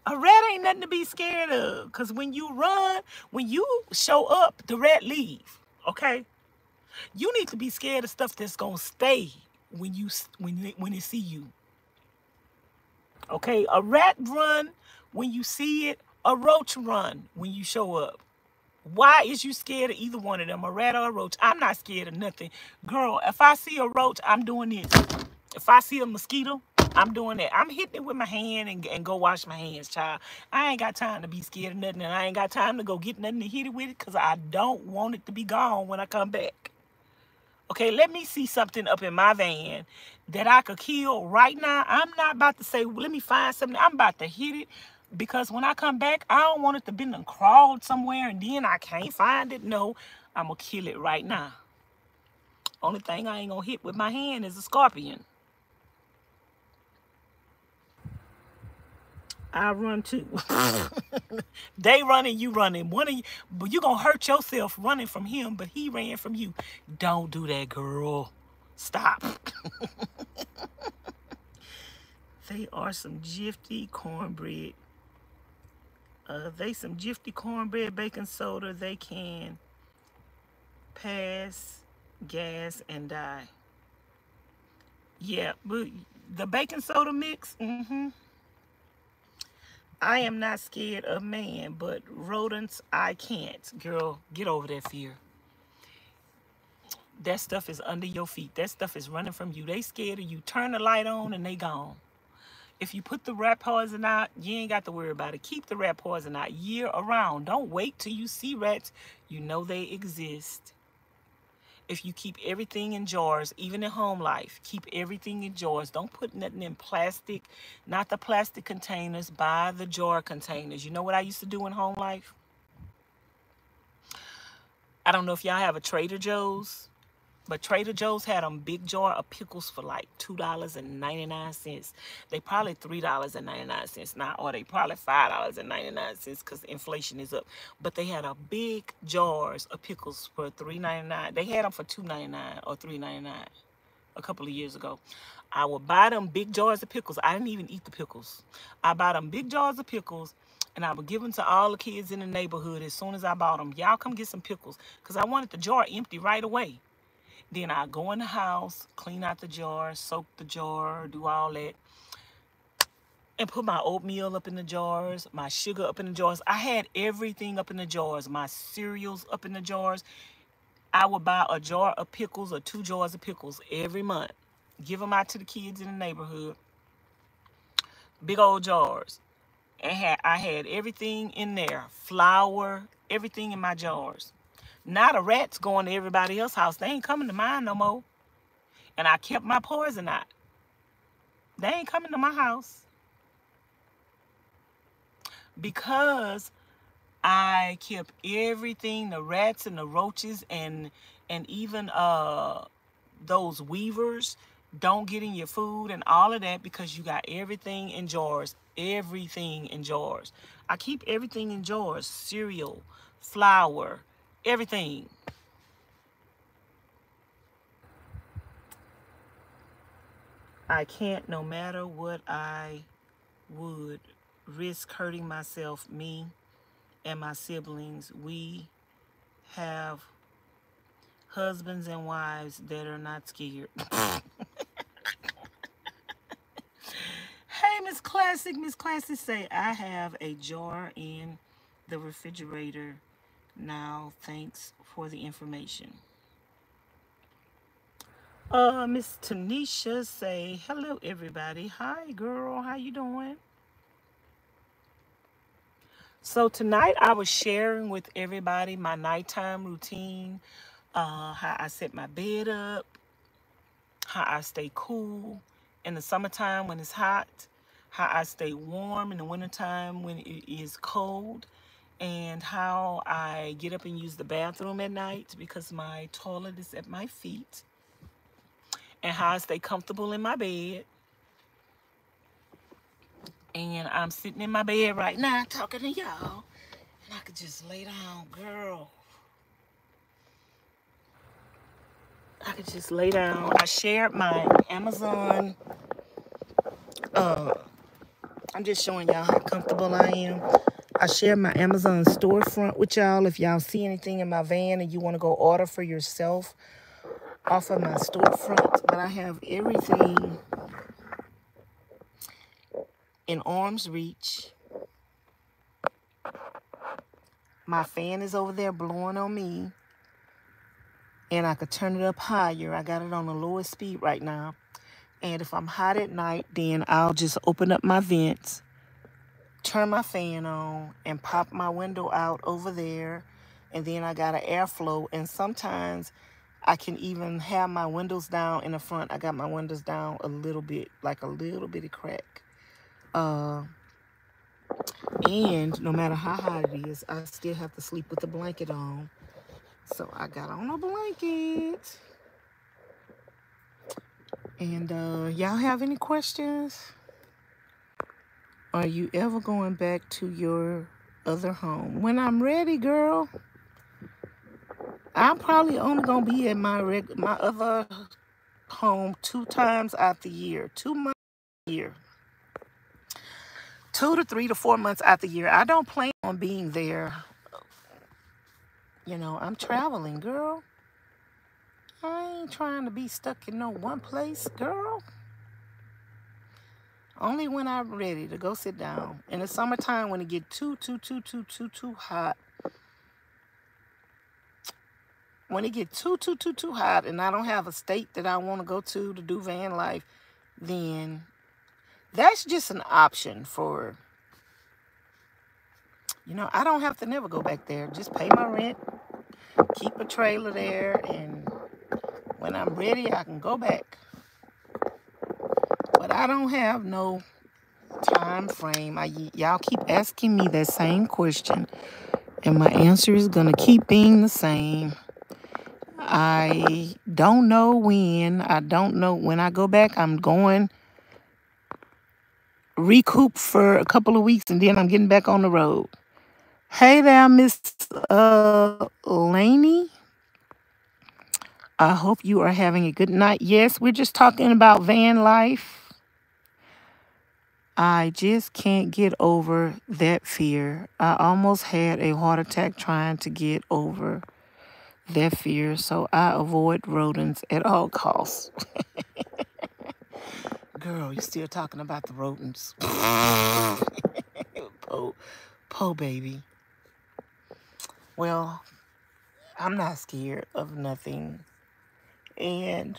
A rat ain't nothing to be scared of, because when you run, when you show up, the rat leave, okay? You need to be scared of stuff that's going to stay when it see you. Okay, a rat run when you see it, a roach run when you show up. Why is you scared of either one of them, a rat or a roach? I'm not scared of nothing. Girl, if I see a roach, I'm doing this. If I see a mosquito, I'm doing that. I'm hitting it with my hand and go wash my hands, child. I ain't got time to be scared of nothing, and I ain't got time to go get nothing to hit it with, because I don't want it to be gone when I come back. Okay, let me see something up in my van that I could kill right now. I'm not about to say, well, let me find something. I'm about to hit it, because when I come back, I don't want it to be done crawled somewhere and then I can't find it. No, I'm going to kill it right now. Only thing I ain't going to hit with my hand is a scorpion. I run too. They running, you running. One of you, but you're going to hurt yourself running from him, but he ran from you. Don't do that, girl. Stop. They are some Jiffy cornbread. They some Jiffy cornbread, baking soda. They can pass gas and die. Yeah, but the baking soda mix, I am not scared of man, but rodents, I can't. Girl, get over that fear. That stuff is under your feet. That stuff is running from you. They scared of you. Turn the light on and they gone. If you put the rat poison out, you ain't got to worry about it. Keep the rat poison out year around. Don't wait till you see rats. You know they exist. If you keep everything in jars, even in home life, keep everything in jars. Don't put nothing in plastic, not the plastic containers, buy the jar containers. You know what I used to do in home life? I don't know if y'all have a Trader Joe's, but Trader Joe's had a big jar of pickles for like $2.99. They probably $3.99 now, or they probably $5.99 because inflation is up. But they had a big jars of pickles for $3.99. They had them for $2.99 or $3.99 a couple of years ago. I would buy them big jars of pickles. I didn't even eat the pickles. I bought them big jars of pickles, and I would give them to all the kids in the neighborhood as soon as I bought them. Y'all come get some pickles, because I wanted the jar empty right away. Then I go in the house, clean out the jar, soak the jar, do all that. And put my oatmeal up in the jars, my sugar up in the jars. I had everything up in the jars, my cereals up in the jars. I would buy a jar of pickles or 2 jars of pickles every month. Give them out to the kids in the neighborhood. Big old jars. And I had everything in there, flour, everything in my jars. Now the rat's going to everybody else's house. They ain't coming to mine no more. And I kept my poison out. They ain't coming to my house. Because I kept everything, the rats and the roaches and even those weavers don't get in your food and all of that, because you got everything in jars. Everything in jars. I keep everything in jars. Cereal, flour, everything. I can't, no matter what, I would risk hurting myself, me and my siblings. We have husbands and wives that are not scared. Hey, Miss Classic. Miss Classic say, I have a jar in the refrigerator now, thanks for the information. Miss Tanisha say, hello everybody. Hi girl, how you doing? So tonight I was sharing with everybody my nighttime routine, how I set my bed up, how I stay cool in the summertime when it's hot, how I stay warm in the wintertime when it is cold, and how I get up and use the bathroom at night because my toilet is at my feet, and how I stay comfortable in my bed. And I'm sitting in my bed right now talking to y'all, If I could just lay down, girl. I could just lay down. I shared my Amazon. I'm just showing y'all how comfortable I am. I share my Amazon storefront with y'all. If y'all see anything in my van and you want to go order for yourself off of my storefront, but I have everything in arm's reach. My fan is over there blowing on me, and I could turn it up higher. I got it on the lowest speed right now. And if I'm hot at night, then I'll just open up my vents, turn my fan on, and pop my window out over there. And then I got an airflow. And sometimes I can even have my windows down in the front. I got my windows down a little bit, like a little bitty crack. And no matter how hot it is, I still have to sleep with the blanket on. So I got on a blanket. And y'all have any questions? Are you ever going back to your other home? When I'm ready, girl. I'm probably only going to be at my other home 2 times out the year. 2 months a year. 2 to 3 to 4 months out the year. I don't plan on being there. You know, I'm traveling, girl. I ain't trying to be stuck in no one place, girl. Only when I'm ready to go sit down. In the summertime, when it get too hot. When it get too hot and I don't have a state that I want to go to do van life, then that's just an option for, you know, I don't have to never go back there. Just pay my rent, keep a trailer there, and when I'm ready, I can go back. But I don't have no time frame. Y'all keep asking me that same question, and my answer is going to keep being the same. I don't know when. I don't know when I go back. I'm going recoup for a couple of weeks, and then I'm getting back on the road. Hey there, Miss Laney. I hope you are having a good night. Yes, we're just talking about van life. I just can't get over that fear. I almost had a heart attack trying to get over that fear, so I avoid rodents at all costs. Girl, you're still talking about the rodents. Po baby. Well, I'm not scared of nothing. And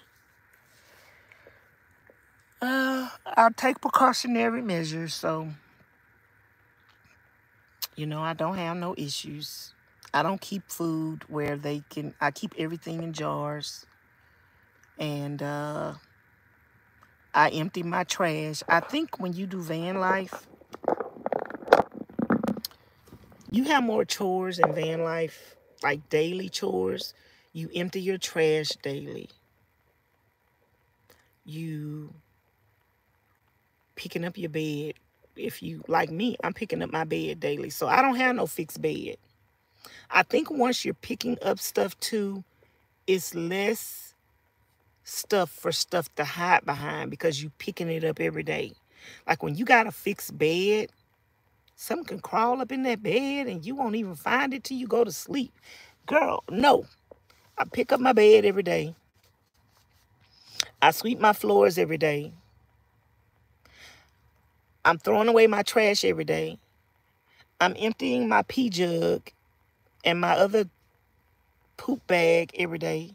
I'll take precautionary measures, so, you know, I don't have no issues. I don't keep food where they can, I keep everything in jars, and I empty my trash. I think when you do van life, you have more chores in van life, like daily chores. You empty your trash daily. You picking up your bed. If you, like me, I'm picking up my bed daily. So I don't have no fixed bed. I think once you're picking up stuff too, it's less stuff for stuff to hide behind because you picking it up every day. Like when you got a fixed bed, something can crawl up in that bed and you won't even find it till you go to sleep. Girl, no. I pick up my bed every day. I sweep my floors every day. I'm throwing away my trash every day. I'm emptying my pee jug and my other poop bag every day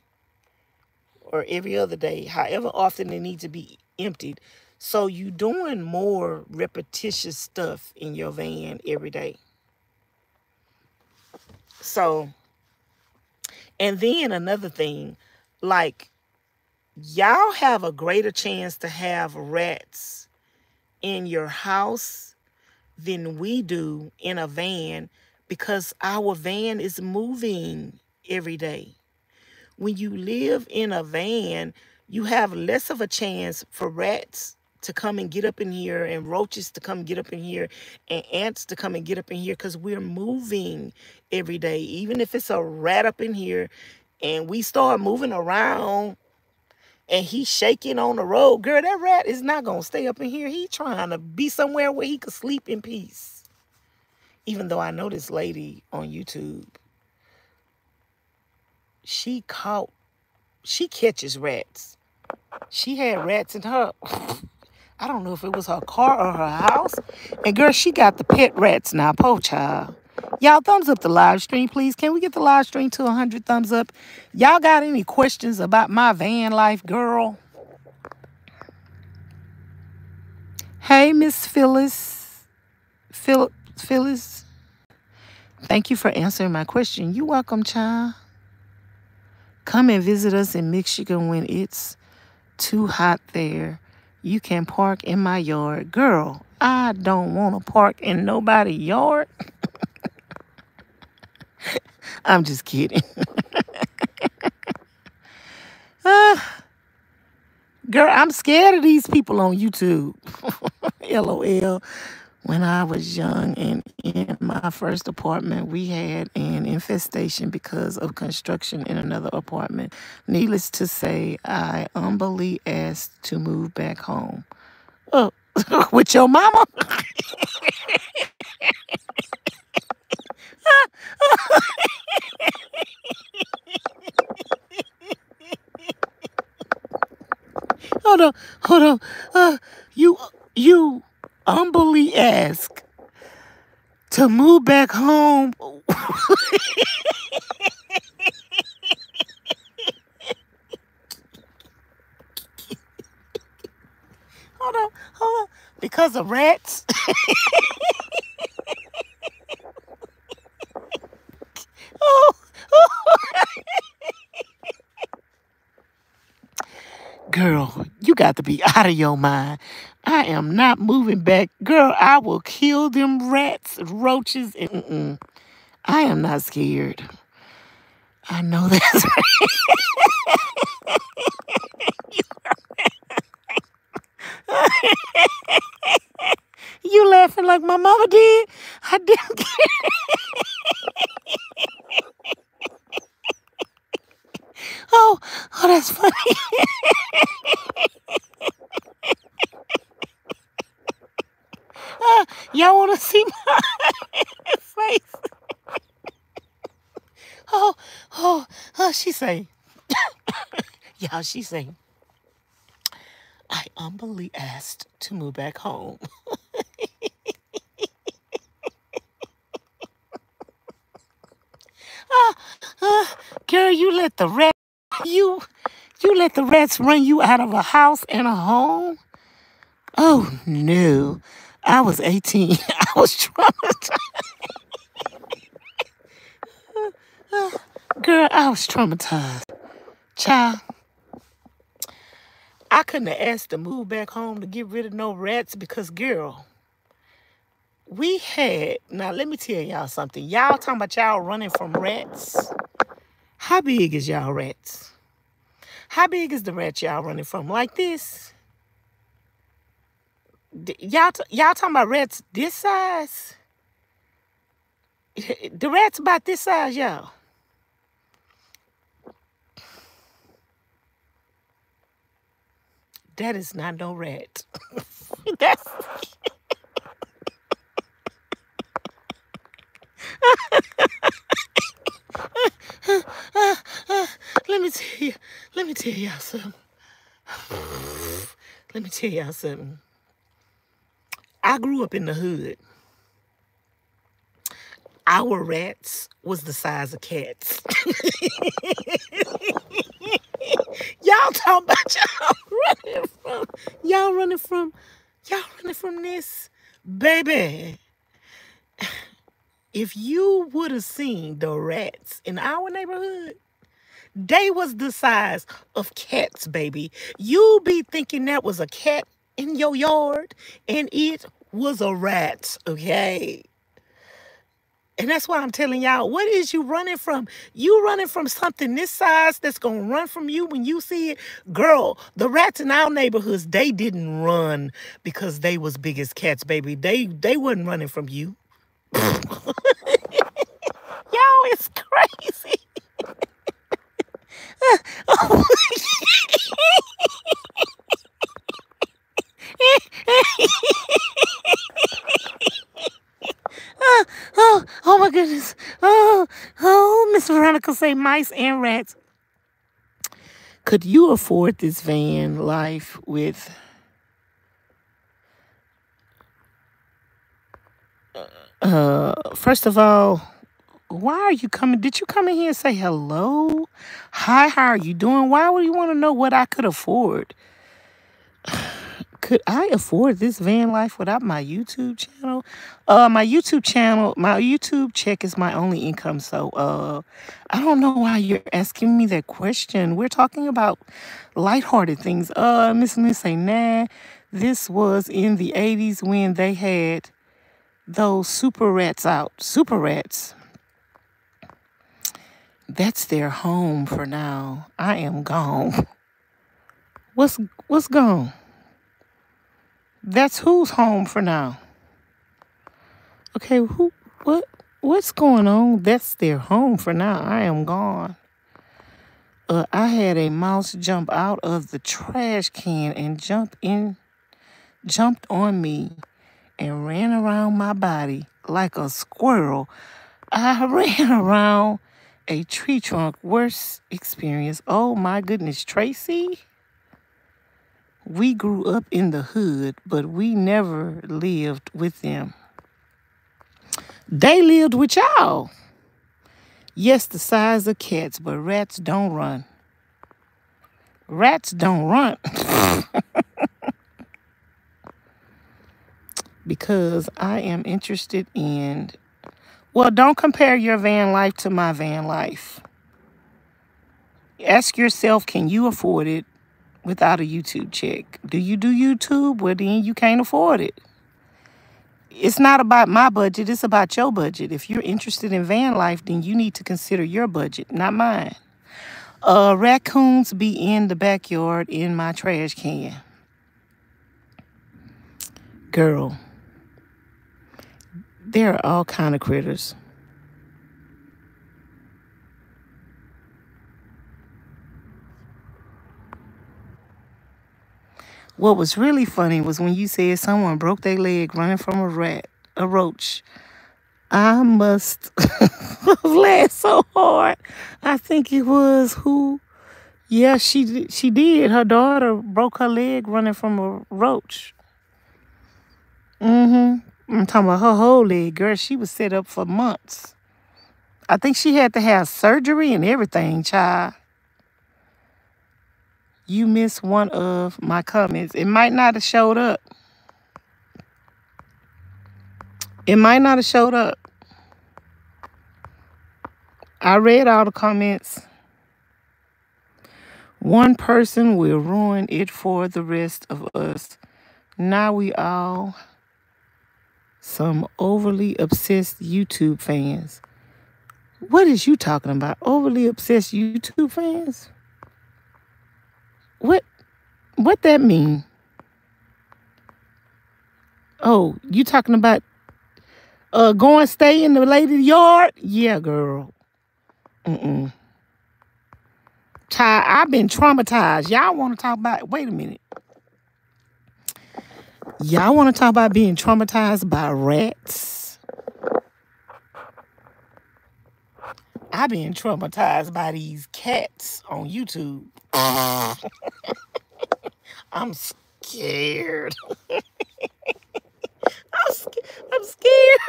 or every other day, however often they need to be emptied. So you're doing more repetitious stuff in your van every day. So... and then another thing, like, y'all have a greater chance to have rats in your house than we do in a van because our van is moving every day. When you live in a van, you have less of a chance for rats to come and get up in here, and roaches to come get up in here, and ants to come and get up in here, because we're moving every day. Even if it's a rat up in here and we start moving around and he's shaking on the road, girl, that rat is not going to stay up in here. He trying to be somewhere where he could sleep in peace. Even though I know this lady on YouTube, she catches rats. She had rats in her, I don't know if it was her car or her house. And girl, she got the pet rats now. Po child. Y'all, thumbs up the live stream, please. Can we get the live stream to 100 thumbs up? Y'all got any questions about my van life, girl? Hey, Miss Phyllis. Phyllis, thank you for answering my question. You're welcome, child. Come and visit us in Michigan when it's too hot there. You can park in my yard. Girl, I don't want to park in nobody's yard. I'm just kidding. Girl, I'm scared of these people on YouTube. LOL. When I was young and in my first apartment, we had an infestation because of construction in another apartment. Needless to say, I humbly asked to move back home. Oh, with your mama? Hold on, hold on. You humbly ask to move back home. Hold on, hold on. Because of rats? Oh, oh. Girl, you got to be out of your mind. I am not moving back. Girl, I will kill them rats, roaches, and I am not scared. I know that's right. You laughing like my mama did? I didn't get it. Oh, that's funny. Y'all want to see my face? Oh, she say. Y'all, she say, I humbly asked to move back home. Girl, you let the rat, you let the rats run you out of a house and a home? Oh no. I was 18. I was traumatized. Girl, I was traumatized. Child, I couldn't have asked to move back home to get rid of no rats because, girl, we had... Now, let me tell y'all something. Y'all talking about y'all running from rats? How big is y'all rats? How big is the rat y'all running from? Like this? Y'all talking about rats this size? The rat's about this size, y'all. That is not no rat. That's... Let me tell y'all something. I grew up in the hood. Our rats was the size of cats. Y'all talking about y'all running from this, baby. If you would have seen the rats in our neighborhood, they was the size of cats, baby. You be thinking that was a cat in your yard, and it was a rat, okay? And that's why I'm telling y'all, what is you running from? You running from something this size that's going to run from you when you see it? Girl, the rats in our neighborhoods, they didn't run because they was big as cats, baby. They wasn't running from you. Y'all, it's crazy. Oh my goodness. Oh, Miss Veronica say mice and rats. Could you afford this van life with first of all, why are you coming? Did you come in here and say hello? Hi, how are you doing? Why would you want to know what I could afford? Could I afford this van life without my YouTube channel? My YouTube check is my only income. So I don't know why you're asking me that question. We're talking about lighthearted things. Miss Miss say, nah, this was in the 80s when they had those super rats out. Super rats. That's their home for now. I am gone. What's gone? That's who's home for now. Okay, what's going on? That's their home for now. I am gone. I had a mouse jump out of the trash can and jumped on me and ran around my body like a squirrel. I ran around a tree trunk. Worst experience. Oh my goodness, Tracy. We grew up in the hood, but we never lived with them. They lived with y'all. Yes, the size of cats, but rats don't run. Rats don't run. Because I am interested in... Well, don't compare your van life to my van life. Ask yourself, can you afford it? Without a YouTube check. Do you do YouTube? Well, then you can't afford it. It's not about my budget. It's about your budget. If you're interested in van life, then you need to consider your budget, not mine. Raccoons be in the backyard in my trash can. Girl, there are all kind of critters. What was really funny was when you said someone broke their leg running from a roach. I must have laughed so hard. I think it was who? Yeah, she did. Her daughter broke her leg running from a roach. I'm talking about her whole leg, girl. She was set up for months. I think she had to have surgery and everything, child. You missed one of my comments. It might not have showed up. It might not have showed up. I read all the comments. One person will ruin it for the rest of us. Now we all some overly obsessed YouTube fans. What is you talking about? Overly obsessed YouTube fans? What that mean? Oh, you talking about going stay in the lady's yard? Yeah, girl. I've been traumatized. Y'all want to talk about, wait a minute. Y'all want to talk about being traumatized by rats? I've been traumatized by these cats on YouTube. I'm scared. I'm scared.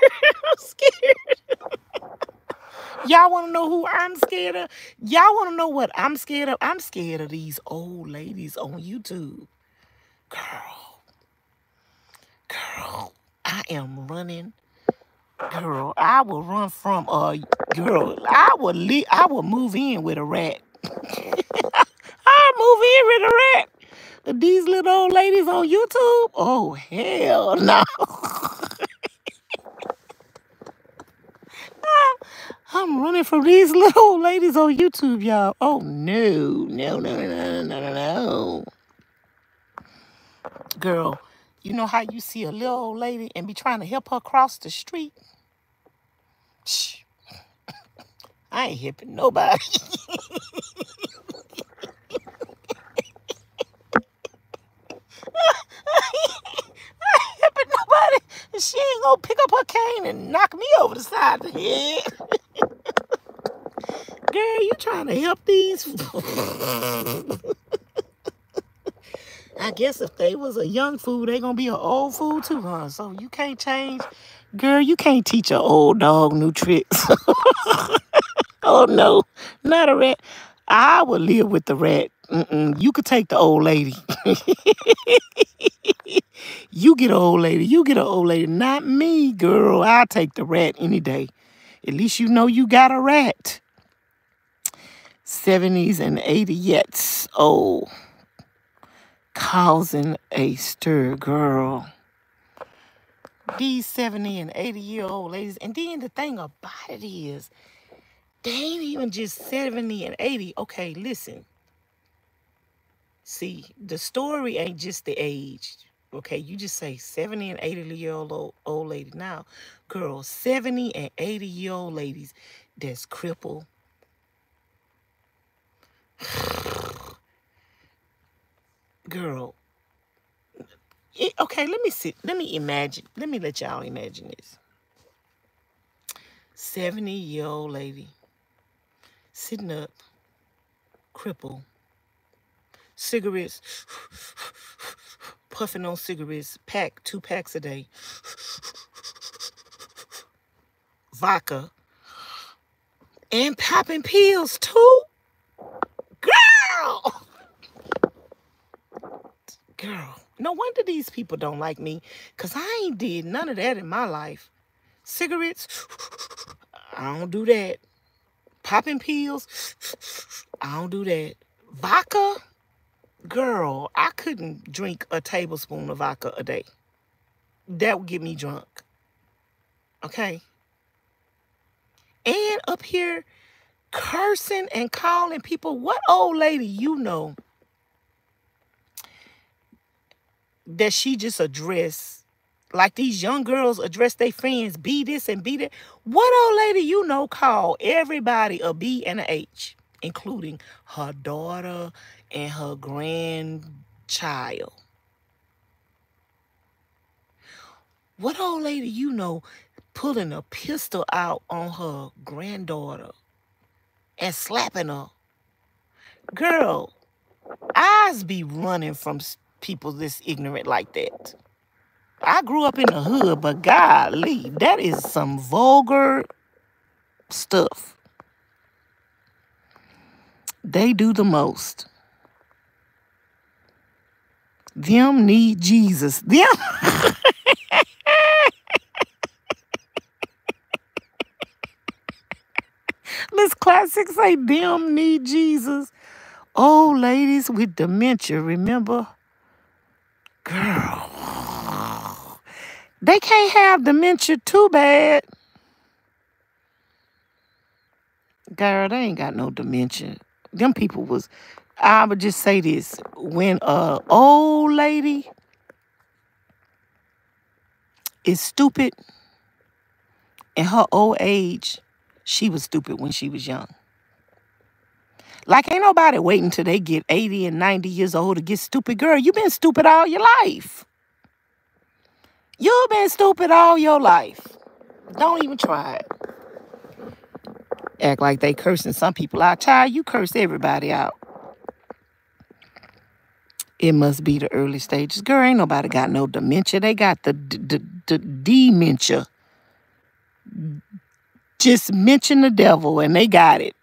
Y'all want to know who I'm scared of? Y'all want to know what I'm scared of? I'm scared of these old ladies on YouTube. Girl, I am running. Girl, I will run from a girl. I will move in with a rat. I move in with a rat. These little old ladies on YouTube? Oh, hell no. I'm running from these little ladies on YouTube, y'all. Oh, no. Girl, you know how you see a little old lady and be trying to help her cross the street? Shh. I ain't helping nobody. And she ain't gonna pick up her cane and knock me over the side of the head. Girl, you trying to help these? I guess if they was a young fool, they gonna be an old fool too, huh? So you can't change. Girl, you can't teach an old dog new tricks. Oh, no. Not a rat. I would live with the rat. You could take the old lady. You get an old lady. You get an old lady. Not me, girl. I'll take the rat any day. At least you know you got a rat. 70s and 80s. Oh. Causing a stir, girl. These 70 and 80-year-old ladies. And then the thing about it is, they ain't even just 70 and 80. Okay, listen. See, the story ain't just the age. Okay, you just say 70 and 80-year-old old lady. Now, girl, 70 and 80-year-old ladies that's crippled. Girl. Okay, let me sit. Let me imagine. Let me let y'all imagine this. 70-year-old lady sitting up, crippled. Cigarettes, puffing on cigarettes, pack, 2 packs a day. Vodka. And popping pills too. Girl! Girl, no wonder these people don't like me, because I ain't did none of that in my life. Cigarettes, I don't do that. Popping pills, I don't do that. Vodka? Girl, I couldn't drink a tablespoon of vodka a day. That would get me drunk. Okay? And up here, cursing and calling people. What old lady you know that she just addressed, like these young girls address their friends, be this and be that? What old lady you know call everybody a B and a H, including her daughter and her grandchild? What old lady you know pulling a pistol out on her granddaughter and slapping her? Girl, I'd be running from people this ignorant like that. I grew up in the hood, but golly, that is some vulgar stuff. They do the most. Them need Jesus. Them. Miss Classic say them need Jesus. Old ladies with dementia, remember? Girl. They can't have dementia too bad. Girl, they ain't got no dementia. Them people was... I would just say this, when a old lady is stupid in her old age, she was stupid when she was young. Like, ain't nobody waiting till they get 80 and 90 years old to get stupid. Girl, you been stupid all your life. You've been stupid all your life. Don't even try it. Act like they cursing some people out. Child, you curse everybody out. It must be the early stages. Girl, ain't nobody got no dementia. They got the dementia. Just mention the devil and they got it.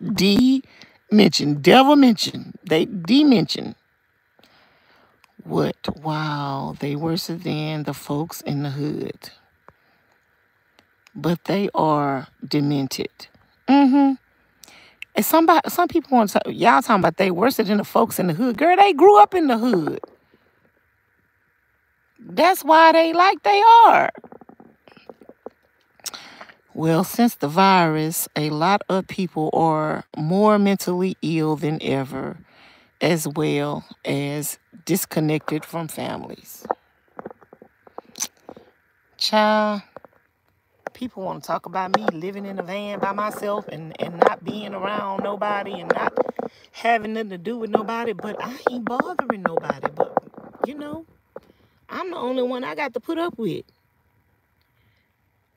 Dementia. Devil mention. They demention. What? Wow. They worse than the folks in the hood. But they are demented. Mm-hmm. And some people want to, y'all talking about they worse than the folks in the hood. Girl, they grew up in the hood. That's why they like they are. Well, since the virus, a lot of people are more mentally ill than ever, as well as disconnected from families. Child, people want to talk about me living in a van by myself and not being around nobody and not having nothing to do with nobody, but I ain't bothering nobody. But, you know, I'm the only one I got to put up with.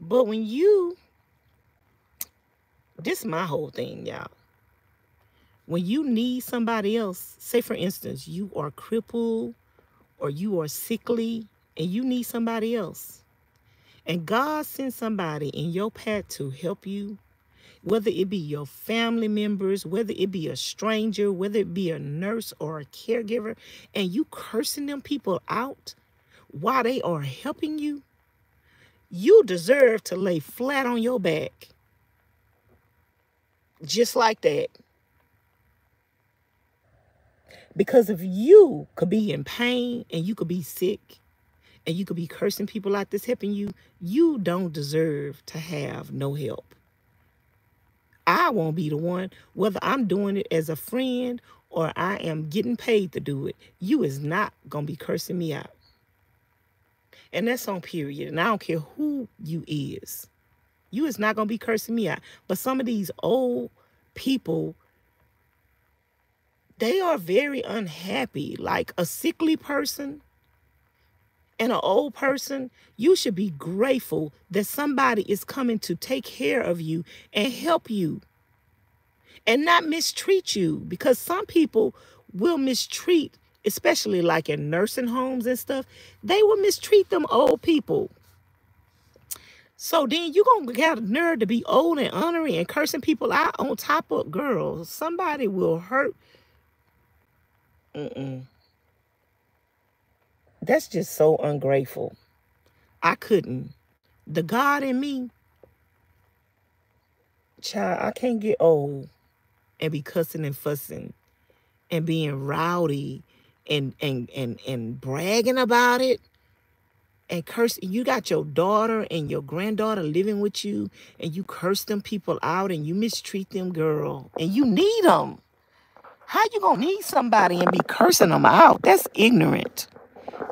But when you, this is my whole thing, y'all. When you need somebody else, say for instance, you are crippled or you are sickly and you need somebody else. And God sends somebody in your path to help you, whether it be your family members, whether it be a stranger, whether it be a nurse or a caregiver, and you cursing them people out while they are helping you. You deserve to lay flat on your back. Just like that. Because if you could be in pain and you could be sick and you could be cursing people out that's helping you, you don't deserve to have no help. I won't be the one, whether I'm doing it as a friend or I am getting paid to do it. You is not going to be cursing me out. And that's on period. And I don't care who you is. You is not going to be cursing me out. But some of these old people, they are very unhappy. Like a sickly person and an old person, you should be grateful that somebody is coming to take care of you and help you and not mistreat you. Because some people will mistreat, especially like in nursing homes and stuff, they will mistreat them old people. So then you're going to get a nerve to be old and ornery and cursing people out on top of girls. Somebody will hurt. That's just so ungrateful. I couldn't. The God in me, child, I can't get old and be cussing and fussing and being rowdy and bragging about it and cursing. You got your daughter and your granddaughter living with you and you curse them people out and you mistreat them, girl, and you need them. How you gonna need somebody and be cursing them out? That's ignorant.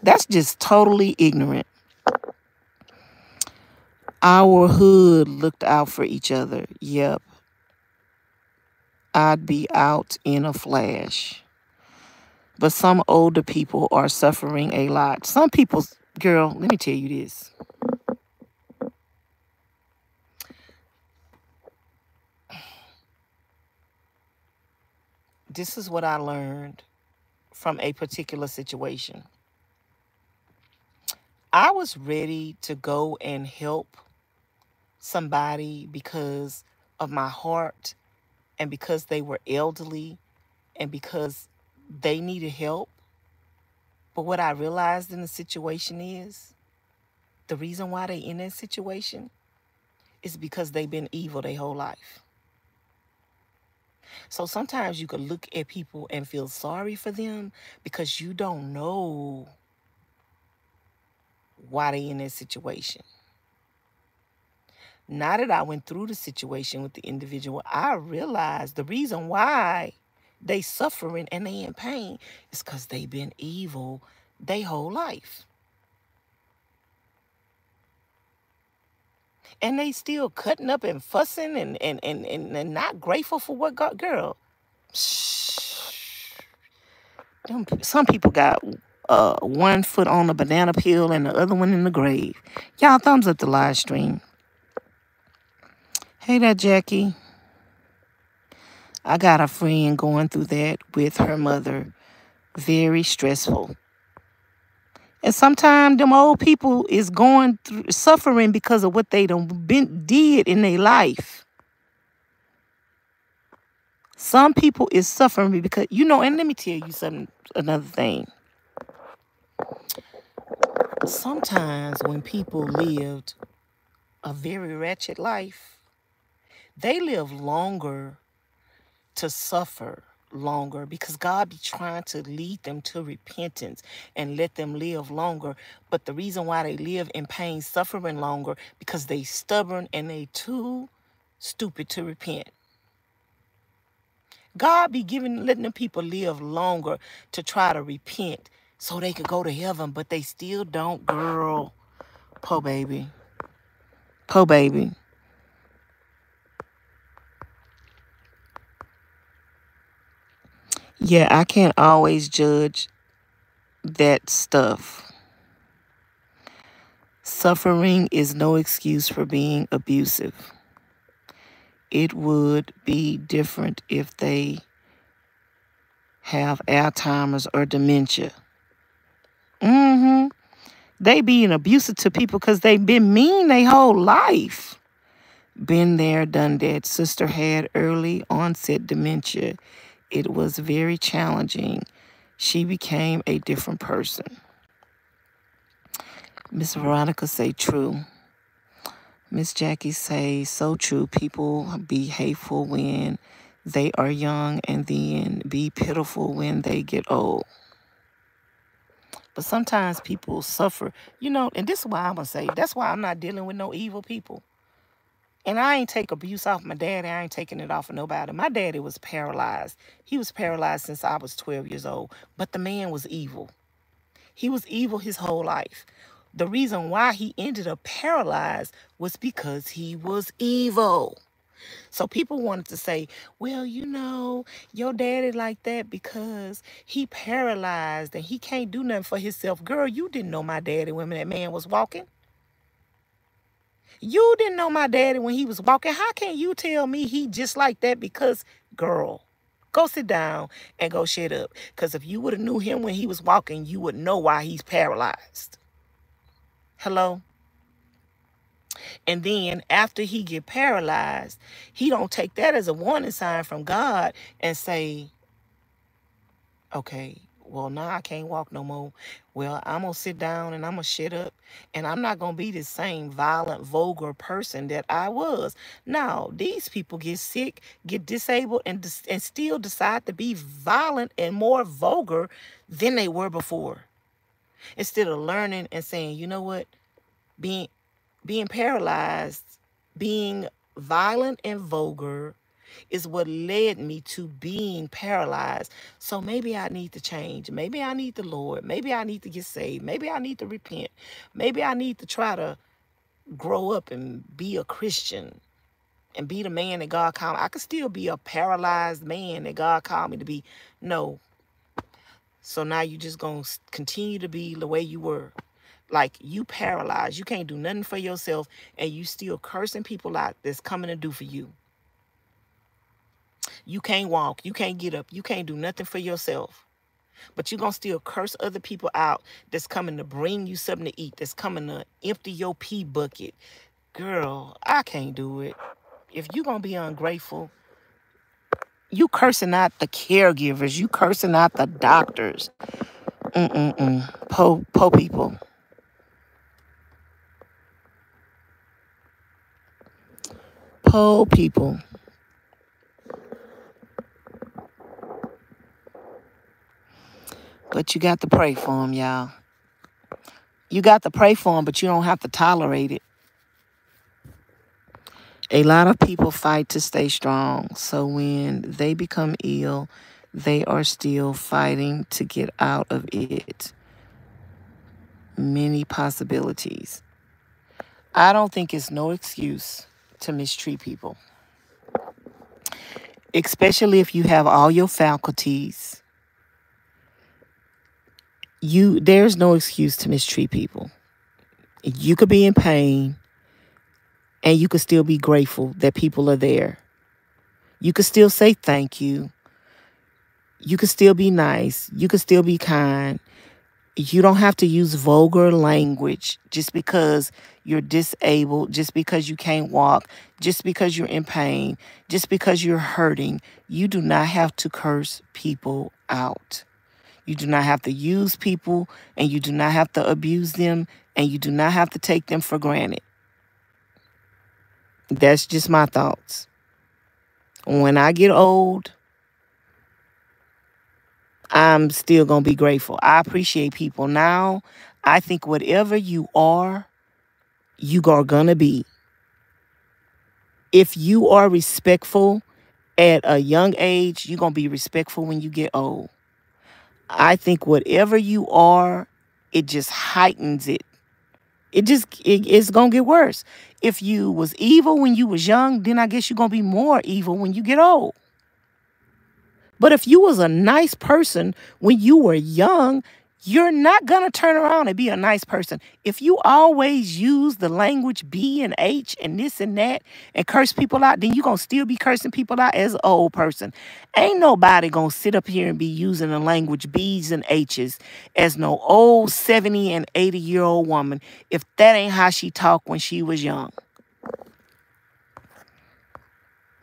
That's just totally ignorant. Our hood looked out for each other. Yep. I'd be out in a flash. But some older people are suffering a lot. Some people, girl, let me tell you this. This is what I learned from a particular situation. I was ready to go and help somebody because of my heart and because they were elderly and because they needed help. But what I realized in the situation is the reason why they in that situation is because they've been evil their whole life. So sometimes you could look at people and feel sorry for them because you don't know why they in that situation. Now that I went through the situation with the individual, I realized the reason why they suffering and they in pain is because they've been evil their whole life. And they still cutting up and fussing and not grateful for what God, girl. Some people got one foot on the banana peel and the other one in the grave. Y'all, thumbs up the live stream. Hey there, Jackie. I got a friend going through that with her mother. Very stressful. And sometimes them old people is going through suffering because of what they did in their life. Some people is suffering because, you know, and let me tell you something, another thing. Sometimes when people lived a very wretched life, they live longer to suffer longer, because God be trying to lead them to repentance and let them live longer. But the reason why they live in pain, suffering longer, because they stubborn and they too stupid to repent. God be letting the people live longer to try to repent so they could go to heaven, but they still don't, girl. Poor baby. Poor baby. Yeah, I can't always judge that stuff. Suffering is no excuse for being abusive. It would be different if they have Alzheimer's or dementia. Mm-hmm. They being abusive to people because they've been mean their whole life. Been there, done that. Sister had early onset dementia. It was very challenging. She became a different person. Miss Veronica say true. Miss Jackie say so true. People be hateful when they are young and then be pitiful when they get old. But sometimes people suffer, you know, and this is why I'm going to say, that's why I'm not dealing with no evil people. And I ain't take abuse off my daddy. I ain't taking it off of nobody. My daddy was paralyzed. He was paralyzed since I was 12 years old. But the man was evil. He was evil his whole life. The reason why he ended up paralyzed was because he was evil. So people wanted to say, well, you know, your daddy like that because he paralyzed and he can't do nothing for himself. Girl, you didn't know my daddy when that man was walking. You didn't know my daddy when he was walking. How can you tell me he just like that? Because, girl, go sit down and go shut up. Because if you would have knew him when he was walking, you would know why he's paralyzed. Hello? And then after he get paralyzed, he don't take that as a warning sign from God and say, okay, well, now I can't walk no more. Well, I'm going to sit down and I'm going to shut up. And I'm not going to be the same violent, vulgar person that I was. No, these people get sick, get disabled, and still decide to be violent and more vulgar than they were before. Instead of learning and saying, you know what, being paralyzed, being violent and vulgar is what led me to being paralyzed. So maybe I need to change. Maybe I need the Lord. Maybe I need to get saved. Maybe I need to repent. Maybe I need to try to grow up and be a Christian and be the man that God called me. I could still be a paralyzed man that God called me to be. No. So now you just going to continue to be the way you were. Like, you paralyzed. You can't do nothing for yourself, and you still cursing people out that's coming to do for you. You can't walk. You can't get up. You can't do nothing for yourself. But you're going to still curse other people out that's coming to bring you something to eat, that's coming to empty your pee bucket. Girl, I can't do it. If you're going to be ungrateful, you cursing out the caregivers. You cursing out the doctors. Mm-mm-mm. Po people. Po people. But you got to pray for them, y'all. You got to pray for them, but you don't have to tolerate it. A lot of people fight to stay strong. So when they become ill, they are still fighting to get out of it. Many possibilities. I don't think it's no excuse to mistreat people. Especially if you have all your faculties. There's no excuse to mistreat people. You could be in pain and you could still be grateful that people are there. You could still say thank you. You could still be nice. You could still be kind. You don't have to use vulgar language just because you're disabled, just because you can't walk, just because you're in pain, just because you're hurting. You do not have to curse people out. You do not have to use people, and you do not have to abuse them, and you do not have to take them for granted. That's just my thoughts. When I get old, I'm still going to be grateful. I appreciate people now. I think whatever you are, you are going to be. If you are respectful at a young age, you're going to be respectful when you get old. I think whatever you are, it just heightens it. It's going to get worse. If you was evil when you was young, then I guess you're going to be more evil when you get old. But if you was a nice person when you were young, you're not going to turn around and be a nice person. If you always use the language B and H and this and that and curse people out, then you're going to still be cursing people out as an old person. Ain't nobody going to sit up here and be using the language B's and H's as no old 70 and 80-year-old woman if that ain't how she talked when she was young.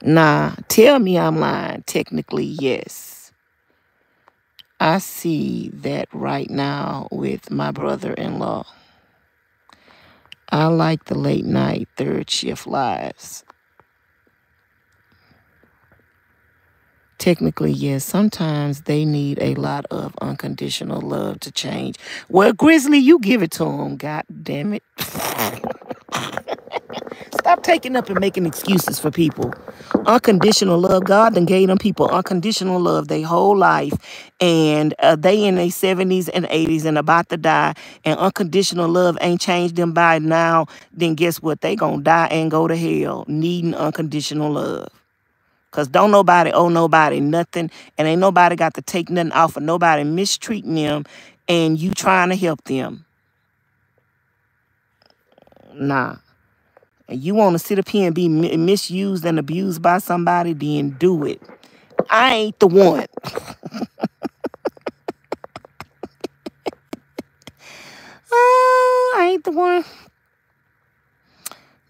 Nah, tell me I'm lying. Technically, yes. I see that right now with my brother-in-law. I like the late night third shift lives. Technically, yes, sometimes they need a lot of unconditional love to change. Well, Grizzly, you give it to them, God damn it. Stop taking up and making excuses for people. Unconditional love. God done gave them people unconditional love their whole life. And they in their 70s and 80s and about to die. And unconditional love ain't changed them by now. Then guess what? They gonna die and go to hell needing unconditional love. Because don't nobody owe nobody nothing. And ain't nobody got to take nothing off of nobody mistreating them. And you trying to help them. Nah. You want to sit up here and be misused and abused by somebody, then do it. I ain't the one. Oh, I ain't the one.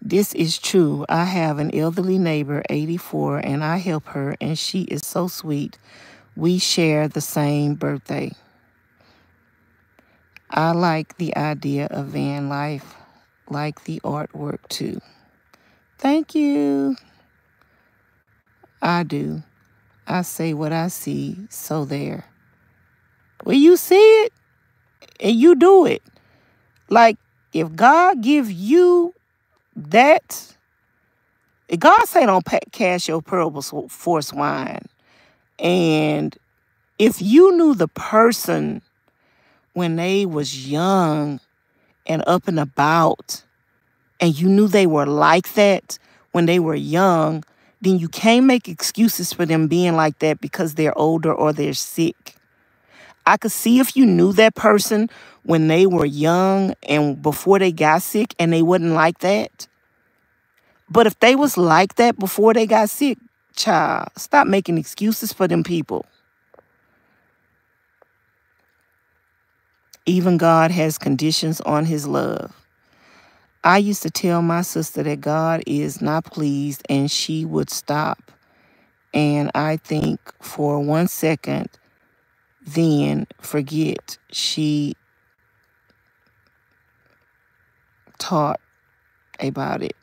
This is true. I have an elderly neighbor, 84, and I help her, and she is so sweet. We share the same birthday. I like the idea of van life. Like the artwork too. Thank you. I do. I say what I see, so there. Well, you see it and you do it. Like if God give you that, if God say don't cast your pearls for swine, and if you knew the person when they was young and up and about, and you knew they were like that when they were young, then you can't make excuses for them being like that because they're older or they're sick. I could see if you knew that person when they were young and before they got sick and they wasn't like that. But if they was like that before they got sick, child, stop making excuses for them people. Even God has conditions on his love. I used to tell my sister that God is not pleased and she would stop. And I think for one second, then forget she taught about it.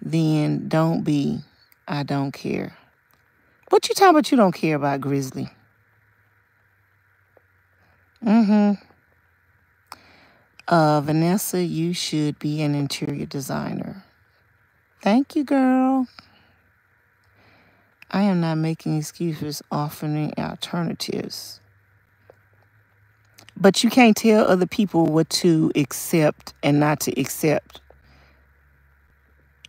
Then don't be, I don't care. What you talking about you don't care about, Grizzly? Vanessa, you should be an interior designer. Thank you, girl. I am not making excuses, offering alternatives. But you can't tell other people what to accept and not to accept.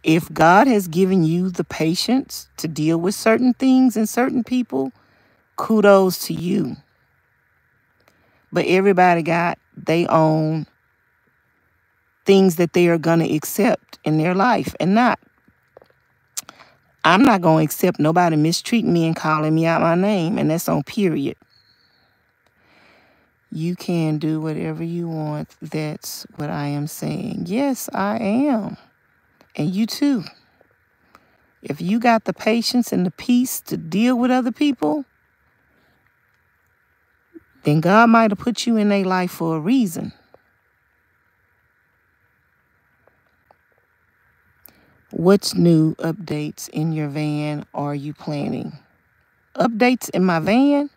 If God has given you the patience to deal with certain things and certain people, kudos to you. But everybody got their own things that they are going to accept in their life and not. I'm not going to accept nobody mistreating me and calling me out my name, and that's on period. You can do whatever you want. That's what I am saying. Yes, I am. And you too. If you got the patience and the peace to deal with other people, then God might have put you in their life for a reason. What's new updates in your van are you planning? Updates in my van?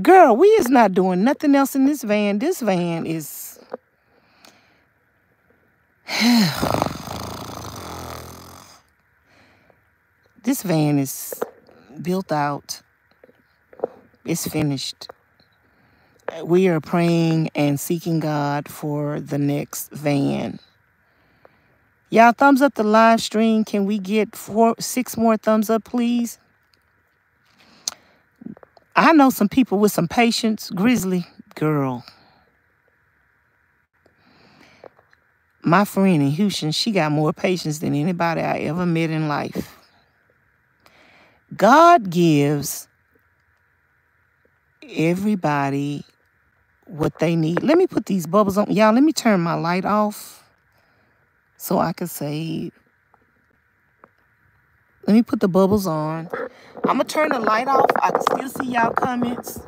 Girl, we is not doing nothing else in this van. This van is... This van is built out. It's finished. We are praying and seeking God for the next van. Y'all, thumbs up the live stream. Can we get 6 more thumbs up, please? I know some people with some patience. Grizzly, girl. My friend in Houston, she got more patience than anybody I ever met in life. God gives everybody what they need. Let me put these bubbles on. Y'all, let me turn my light off so I can save. Let me put the bubbles on. I'm going to turn the light off. I can still see y'all comments.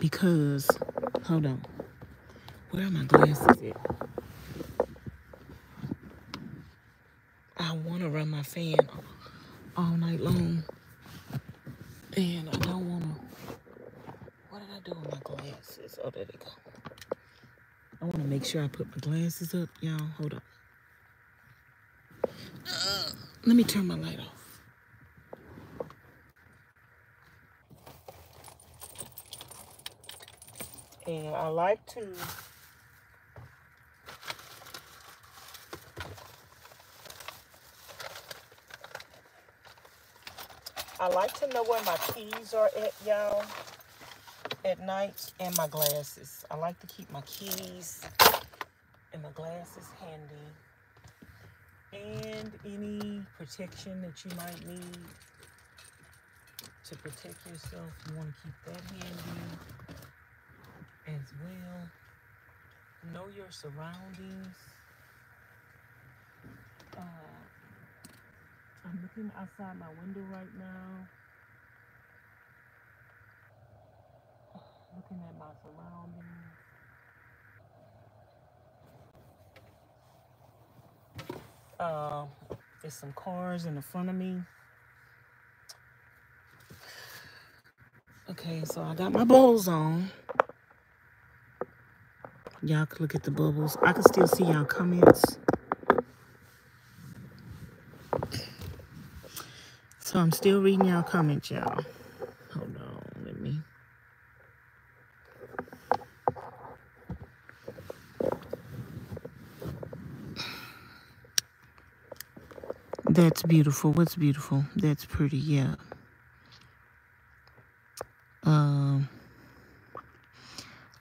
Because, hold on. Where are my glasses at? I want to run my fan all night long. And I don't want to... What did I do with my glasses? Oh, there they go. I want to make sure I put my glasses up. Y'all, hold up. Let me turn my light off. And I like to... I like to know where my keys are at, y'all, at night, and my glasses. I like to keep my keys and my glasses handy, and any protection that you might need to protect yourself. You want to keep that handy as well. Know your surroundings. I'm looking outside my window right now, looking at my surroundings. There's some cars in the front of me. Okay, so I got my bubbles on. Y'all can look at the bubbles. I can still see y'all comments. So I'm still reading y'all comments, y'all. Hold on, let me. That's beautiful. What's beautiful? That's pretty, yeah.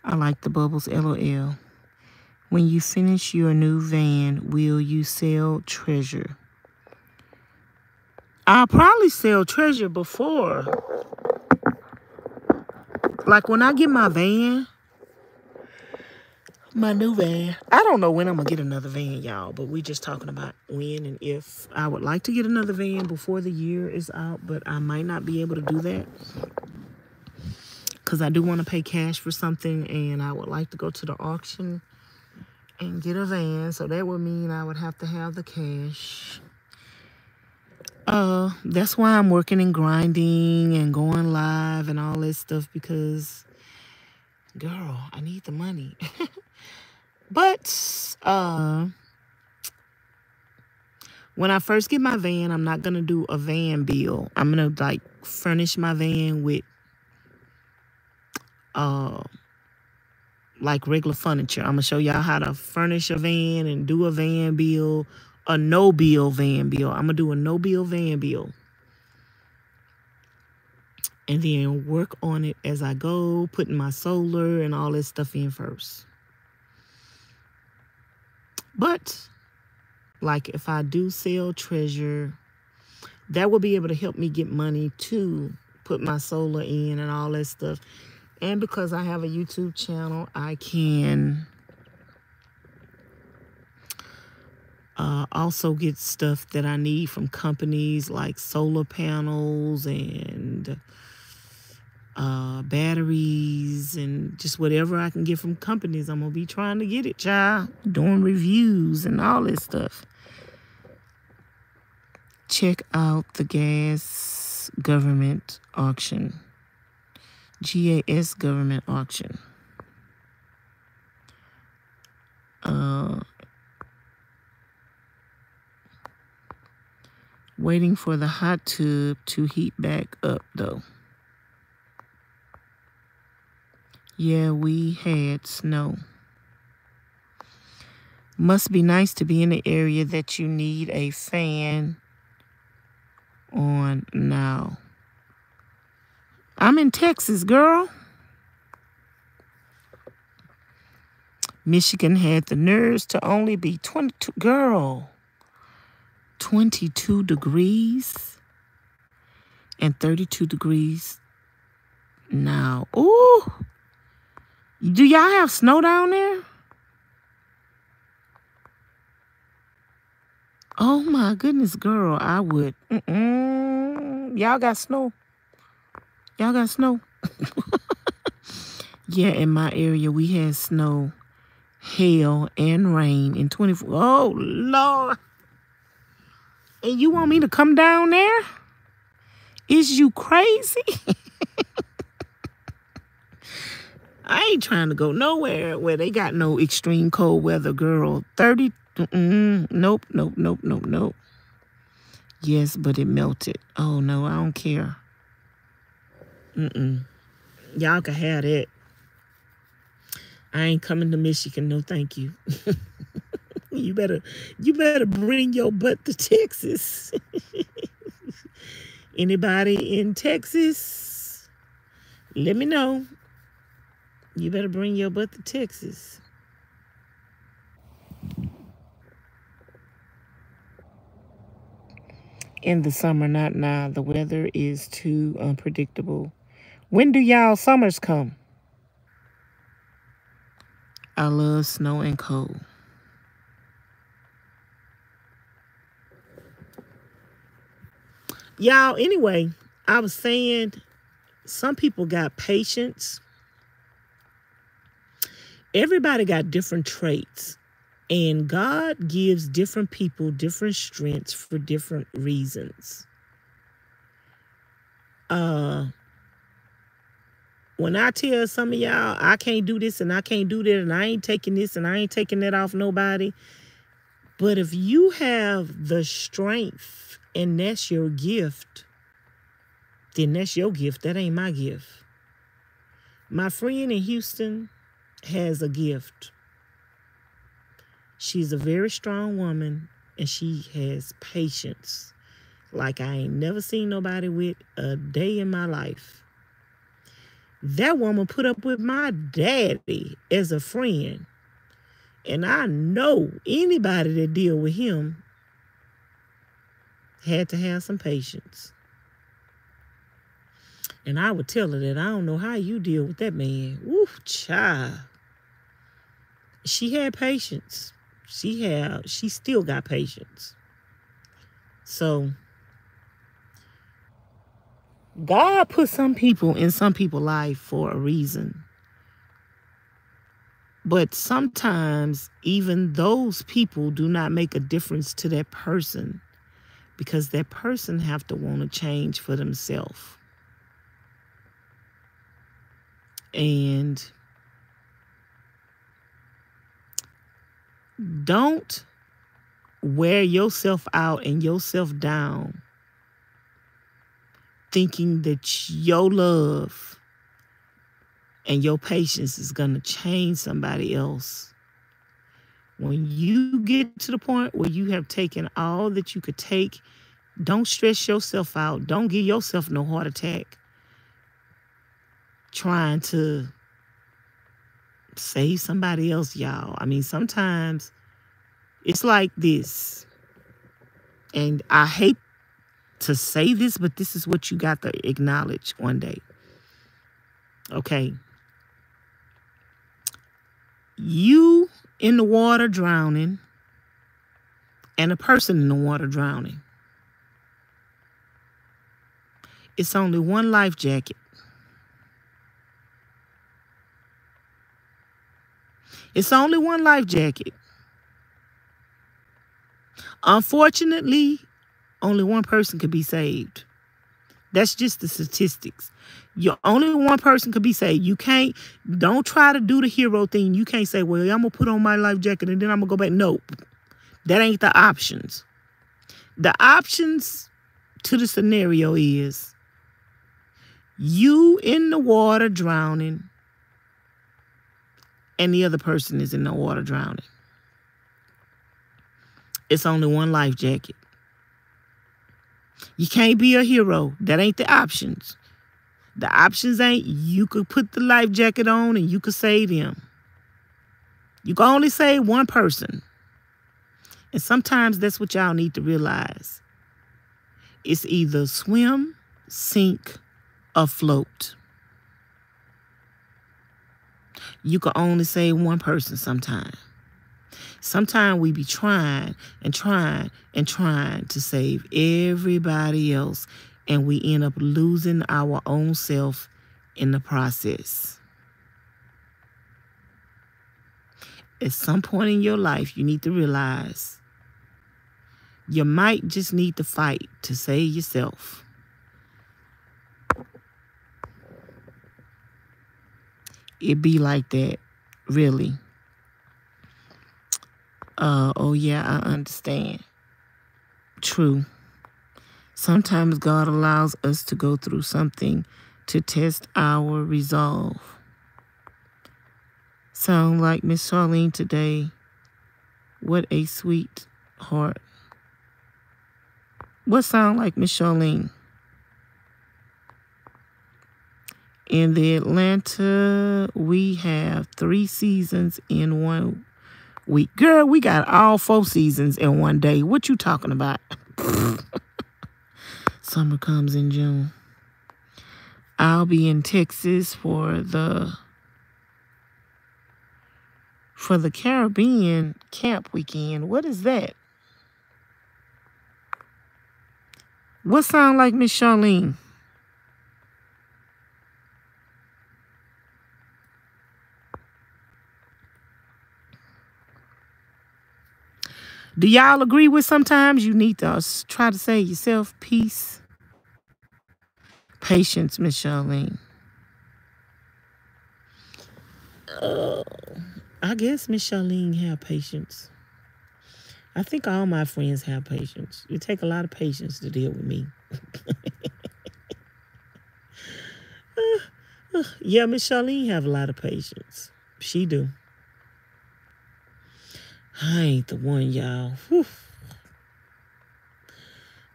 I like the bubbles, LOL. When you finish your new van, will you sell Treasure? I'll probably sell Treasure before. Like when I get my van, my new van. I don't know when I'm going to get another van, y'all, but we just talking about when and if. I would like to get another van before the year is out, but I might not be able to do that because I do want to pay cash for something, and I would like to go to the auction and get a van. So that would mean I would have to have the cash. That's why I'm working and grinding and going live and all that stuff, because, girl, I need the money. But when I first get my van, I'm not going to do a van bill. I'm going to, like, furnish my van with, like, regular furniture. I'm going to show y'all how to furnish a van and do a van bill. A no-bill van bill. I'm going to do a no-bill van bill. And then work on it as I go, putting my solar and all this stuff in first. But, like, if I do sell Treasure, that will be able to help me get money to put my solar in and all that stuff. And because I have a YouTube channel, I can... also get stuff that I need from companies like solar panels and batteries and just whatever I can get from companies. I'm going to be trying to get it, child. Doing reviews and all this stuff. Check out the gas GAS government auction. GAS government auction. Waiting for the hot tub to heat back up, though. Yeah, we had snow. Must be nice to be in the area that you need a fan on now. I'm in Texas, girl. Michigan had the nerves to only be 22. Girl, 22 degrees and 32 degrees now. Ooh. Do y'all have snow down there? Oh my goodness, girl, I would. Y'all got snow. Y'all got snow. Yeah, in my area, we had snow, hail, and rain in 24. Oh, Lord. And you want me to come down there? Is you crazy? I ain't trying to go nowhere where they got no extreme cold weather, girl. 30. Nope, nope, nope, nope, nope. Yes, but it melted. Oh, no, I don't care. Y'all can have that. I ain't coming to Michigan. No, thank you. You better bring your butt to Texas. Anybody in Texas? Let me know. You better bring your butt to Texas. In the summer, not now. The weather is too unpredictable. When do y'all summers come? I love snow and cold. Y'all, anyway, I was saying some people got patience. Everybody got different traits, and God gives different people different strengths for different reasons. When I tell some of y'all, I can't do this and I can't do that, and I ain't taking this and I ain't taking that off nobody. But if you have the strength and that's your gift, then that's your gift. That ain't my gift. My friend in Houston has a gift. She's a very strong woman, and she has patience like I ain't never seen nobody with a day in my life. That woman put up with my daddy as a friend, and I know anybody that deal with him had to have some patience. And I would tell her that I don't know how you deal with that man. Oof, child. She had patience. She still got patience. So God put some people in some people's life for a reason. But sometimes even those people do not make a difference to that person, because that person have to want to change for themselves. And don't wear yourself out and yourself down thinking that your love and your patience is going to change somebody else. When you get to the point where you have taken all that you could take, don't stress yourself out. Don't give yourself no heart attack trying to save somebody else, y'all. I mean, sometimes it's like this. And I hate to say this, but this is what you got to acknowledge one day. Okay. You in the water drowning and a person in the water drowning. It's only one life jacket. It's only one life jacket. Unfortunately, only one person could be saved. That's just the statistics. You're only one person could be saved. You can't, don't try to do the hero thing. You can't say, well, I'm going to put on my life jacket and then I'm going to go back. Nope. That ain't the options. The options to the scenario is you in the water drowning and the other person is in the water drowning. It's only one life jacket. You can't be a hero. That ain't the options. The options ain't you could put the life jacket on and you could save him. You can only save one person. And sometimes that's what y'all need to realize. It's either swim, sink, or float. You can only save one person sometimes. Sometimes we be trying to save everybody else, and we end up losing our own self in the process. At some point in your life, you need to realize you might just need to fight to save yourself. It be like that, really. Oh yeah, I understand. True. Sometimes God allows us to go through something to test our resolve. Sound like Miss Charlene today. What a sweet heart. What sound like Miss Charlene? In the Atlanta, we have 3 seasons in 1 week. Girl, we got all 4 seasons in one day. What you talking about? Summer comes in June. I'll be in Texas for the Caribbean camp weekend. What is that? What sound like Miss Charlene? Do y'all agree with sometimes you need to try to save yourself? Peace, patience, Miss Charlene. I guess Miss Charlene have patience. I think all my friends have patience. It take a lot of patience to deal with me. Yeah, Miss Charlene have a lot of patience. She do. I ain't the one, y'all. Whew.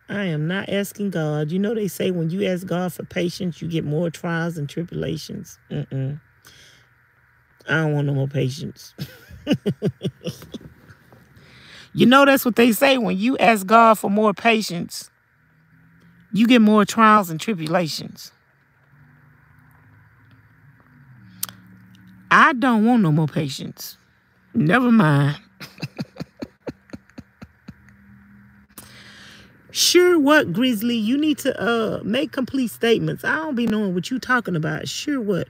I am not asking God. You know they say when you ask God for patience, you get more trials and tribulations. I don't want no more patience. You know that's what they say. When you ask God for more patience, you get more trials and tribulations. I don't want no more patience. Never mind. Sure what, Grizzly? You need to make complete statements. I don't be knowing what you talking about. Sure what?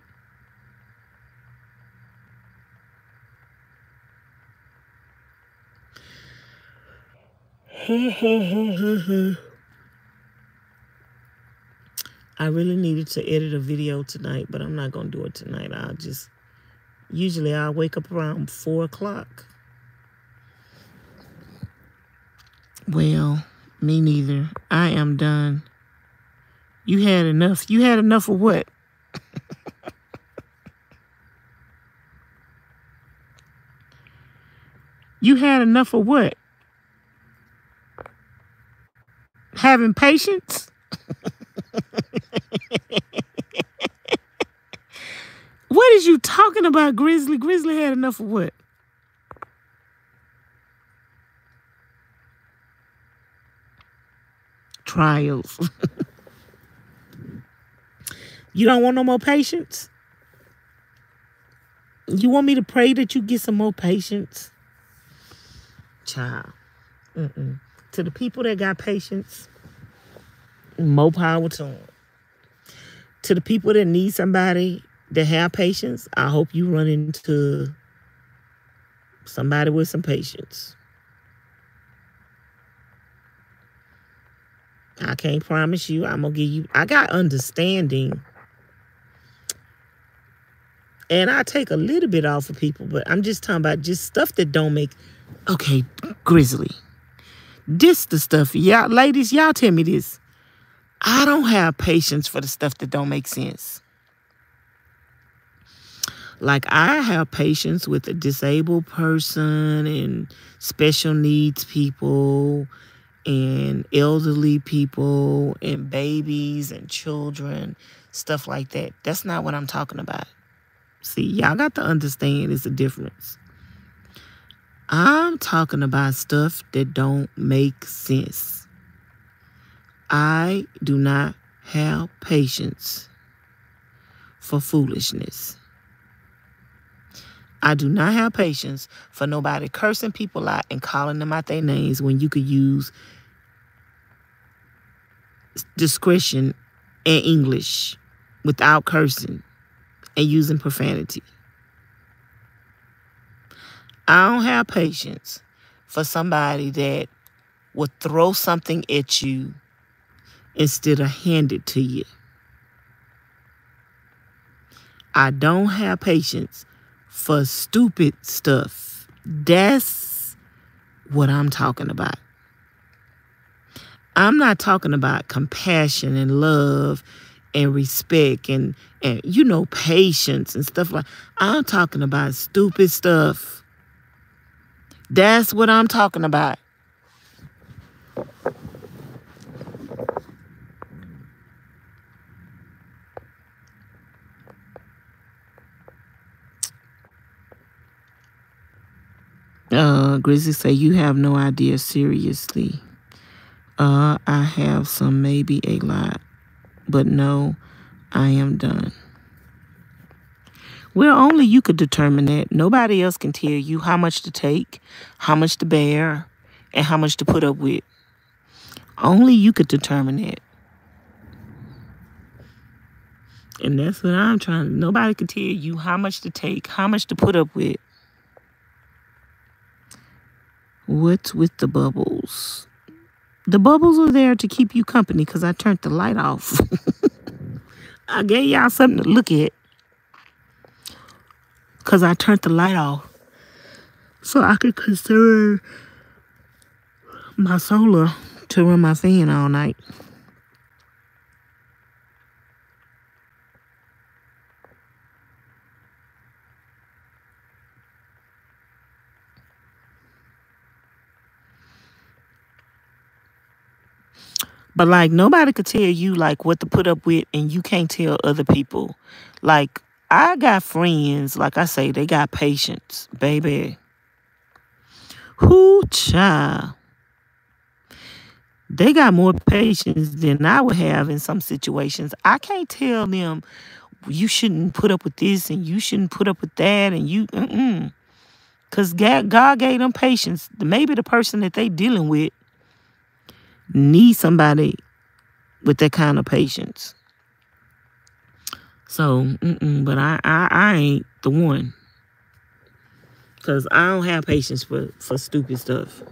I really needed to edit a video tonight, but I'm not going to do it tonight. I'll just... Usually I wake up around 4 o'clock. Well, me neither. I am done. You had enough. You had enough of what? You had enough of what? Having patience? What is you talking about, Grizzly? Grizzly had enough of what? Trials. You don't want no more patience? You want me to pray that you get some more patience? Child. To the people that got patience, more power to them. To the people that need somebody that have patience, I hope you run into somebody with some patience. I can't promise you. I'm going to give you... I got understanding. And I take a little bit off of people, but I'm just talking about just stuff that don't make... Okay, Grizzly. This the stuff. Y'all, ladies, y'all tell me this. I don't have patience for the stuff that don't make sense. Like, I have patience with a disabled person and special needs people and elderly people and babies and children, stuff like that. That's not what I'm talking about. See, y'all got to understand it's a difference. I'm talking about stuff that don't make sense. I do not have patience for foolishness. I do not have patience for nobody cursing people out and calling them out their names when you could use discretion and English without cursing and using profanity. I don't have patience for somebody that would throw something at you instead of hand it to you. I don't have patience for stupid stuff. That's what I'm talking about. I'm not talking about compassion and love and respect and you know, patience and stuff like that. I'm talking about stupid stuff. That's what I'm talking about. Grizzly say, you have no idea, seriously. I have some, maybe a lot. But no, I am done. Well, only you could determine that. Nobody else can tell you how much to take, how much to bear, and how much to put up with. Only you could determine that. And that's what I'm trying. Nobody can tell you how much to take, how much to put up with. What's with the bubbles? The bubbles are there to keep you company because I turned the light off. I gave y'all something to look at because I turned the light off so I could conserve my solar to run my fan all night. But, like, nobody could tell you, like, what to put up with, and you can't tell other people. Like, I got friends, like I say, they got patience, baby. Whoo, child. They got more patience than I would have in some situations. I can't tell them, you shouldn't put up with this, and you shouldn't put up with that, and you, Because God gave them patience. Maybe the person that they dealing with need somebody with that kind of patience. So, but I ain't the one. Because I don't have patience for stupid stuff.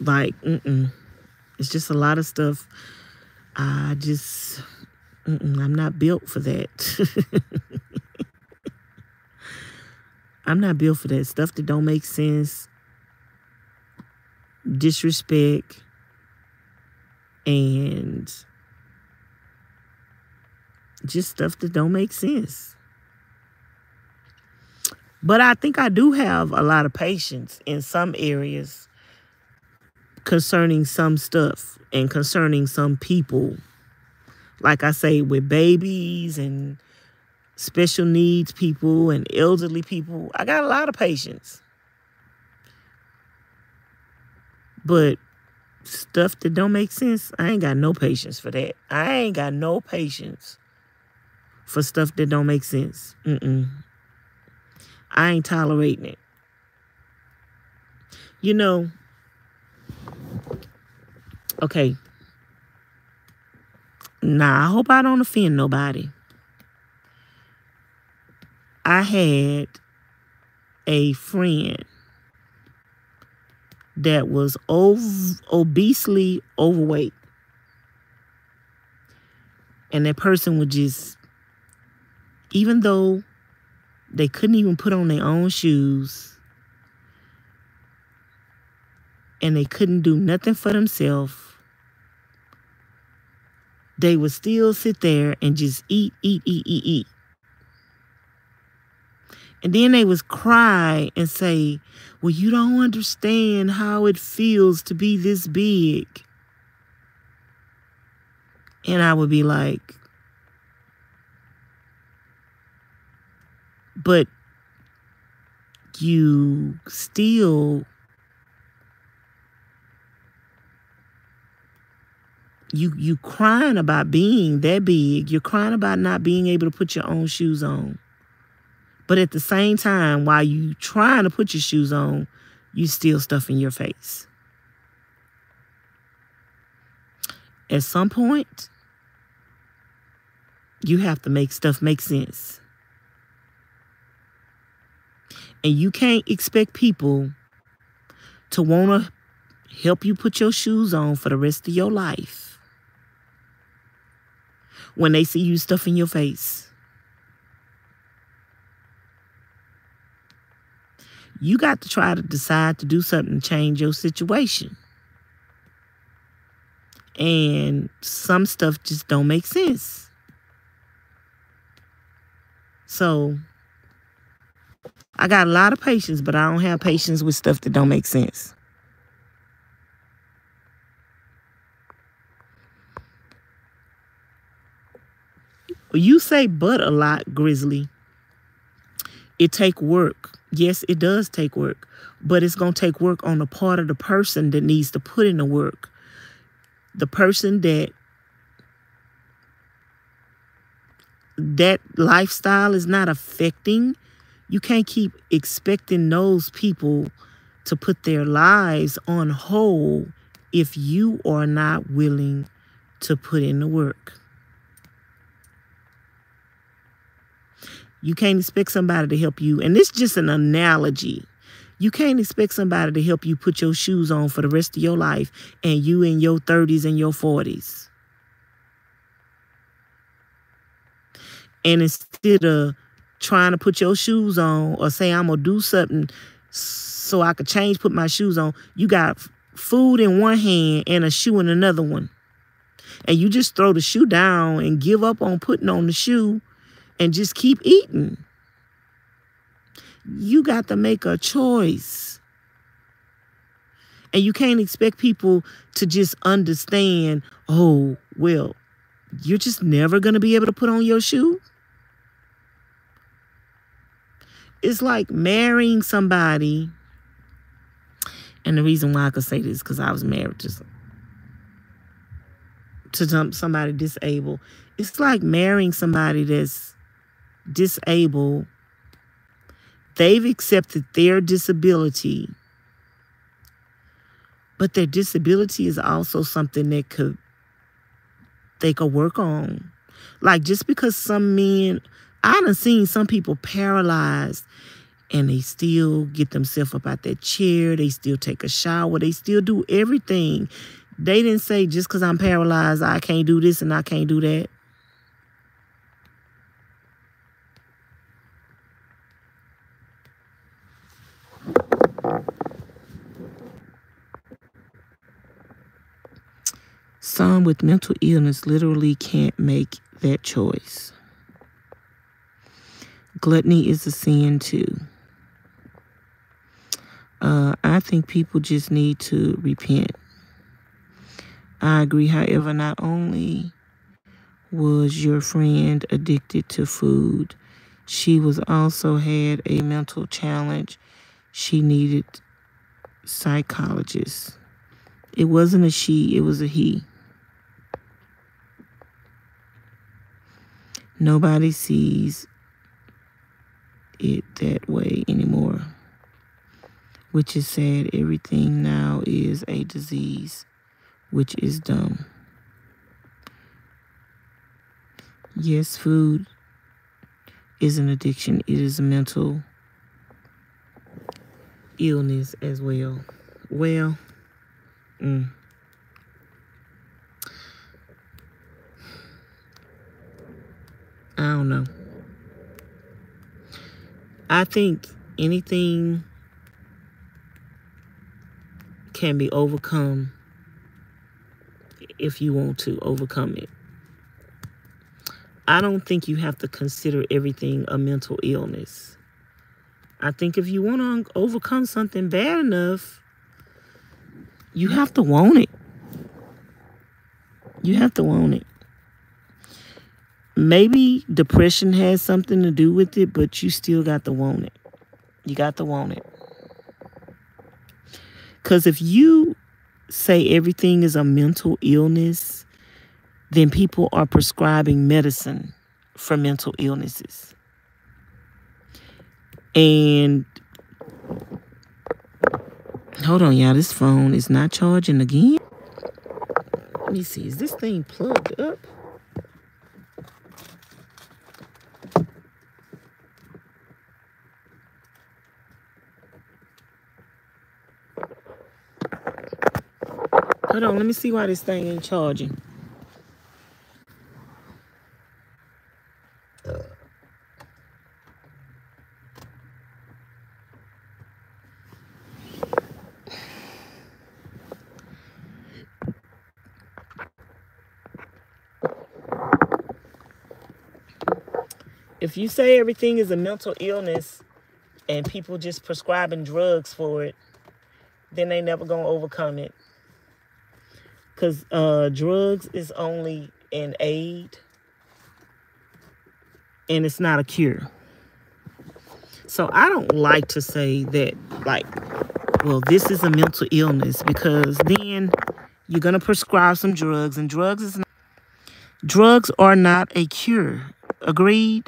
Like, It's just a lot of stuff. I just, I'm not built for that. I'm not built for that. Stuff that don't make sense. Disrespect and just stuff that don't make sense. But I think I do have a lot of patience in some areas concerning some stuff and concerning some people. Like I say, with babies and special needs people and elderly people, I got a lot of patience. But stuff that don't make sense, I ain't got no patience for that. I ain't got no patience for stuff that don't make sense. I ain't tolerating it. You know, okay. Nah, I hope I don't offend nobody. I had a friend that was obesely overweight. And that person would just, even though they couldn't even put on their own shoes and they couldn't do nothing for themselves, they would still sit there and just eat. And then they would cry and say, well, you don't understand how it feels to be this big. And I would be like, but you still, you crying about being that big. You're crying about not being able to put your own shoes on. But at the same time, while you trying to put your shoes on, you still stuffing your face. At some point, you have to make stuff make sense. And you can't expect people to want to help you put your shoes on for the rest of your life when they see you stuffing your face. You got to try to decide to do something to change your situation. And some stuff just don't make sense. So I got a lot of patience, but I don't have patience with stuff that don't make sense. You say but a lot, Grizzly. It take work. Yes, it does take work, but it's going to take work on the part of the person that needs to put in the work. The person that lifestyle is not affecting, you can't keep expecting those people to put their lives on hold if you are not willing to put in the work. You can't expect somebody to help you. And this is just an analogy. You can't expect somebody to help you put your shoes on for the rest of your life and you in your 30s and your 40s. And instead of trying to put your shoes on or say, I'm going to do something so I could change, put my shoes on, you got food in one hand and a shoe in another one. And you just throw the shoe down and give up on putting on the shoe and just keep eating. You got to make a choice. And you can't expect people to just understand, oh, well, you're just never going to be able to put on your shoe. It's like marrying somebody. And the reason why I could say this is because I was married to somebody disabled. It's like marrying somebody that's disabled. They've accepted their disability, but their disability is also something that they could work on. Like, just because some men, I done seen some people paralyzed and they still get themselves up out that chair, they still take a shower, they still do everything. They didn't say, just because I'm paralyzed, I can't do this and I can't do that. Some with mental illness literally can't make that choice. Gluttony is a sin too. I think people just need to repent. I agree. However, not only was your friend addicted to food, she was also had a mental challenge. She needed psychologists. It wasn't a she, it was a he. Nobody sees it that way anymore, which is sad. Everything now is a disease, which is dumb. Yes, food is an addiction. It is a mental illness as well. Well, I don't know. I think anything can be overcome if you want to overcome it. I don't think you have to consider everything a mental illness. I think if you want to overcome something bad enough, you have to want it. You have to want it. Maybe depression has something to do with it, but you still got to want it. You got to want it. Because if you say everything is a mental illness, then people are prescribing medicine for mental illnesses. And hold on, y'all. This phone is not charging again. Let me see. Is this thing plugged up? Hold on, let me see why this thing ain't charging. If you say everything is a mental illness and people just prescribing drugs for it, then they never gonna overcome it. Because drugs is only an aid and it's not a cure. So I don't like to say that, like, well, this is a mental illness, because then you're going to prescribe some drugs, and drugs are not a cure. Agreed?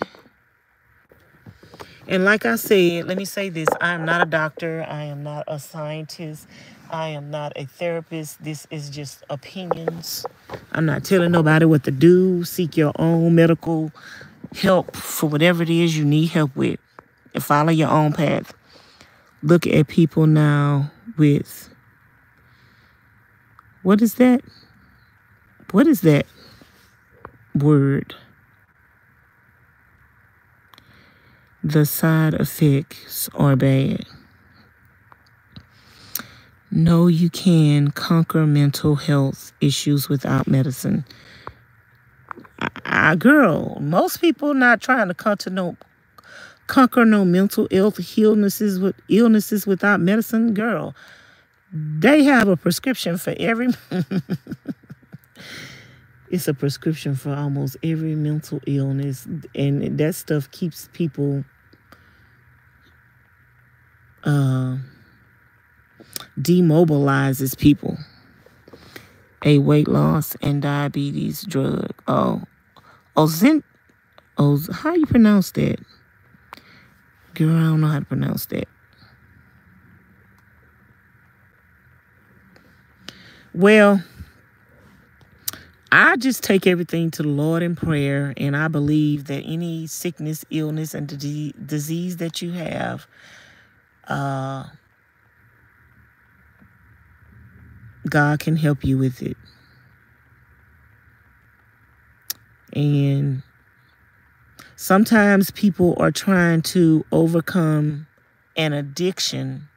And like I said, let me say this. I am not a doctor. I am not a scientist. I am not a therapist. This is just opinions. I'm not telling nobody what to do. Seek your own medical help for whatever it is you need help with, and follow your own path. Look at people now with, what is that? What is that word? The side effects are bad. No, you can conquer mental health issues without medicine. Girl, most people not trying to conquer no mental health illnesses without medicine. Girl, they have a prescription for every... It's a prescription for almost every mental illness. And that stuff keeps people... demobilizes people. A weight loss and diabetes drug. Oh, how you pronounce that? Girl, I don't know how to pronounce that. Well, I just take everything to the Lord in prayer, and I believe that any sickness, illness, and disease that you have, God can help you with it. And sometimes people are trying to overcome an addiction,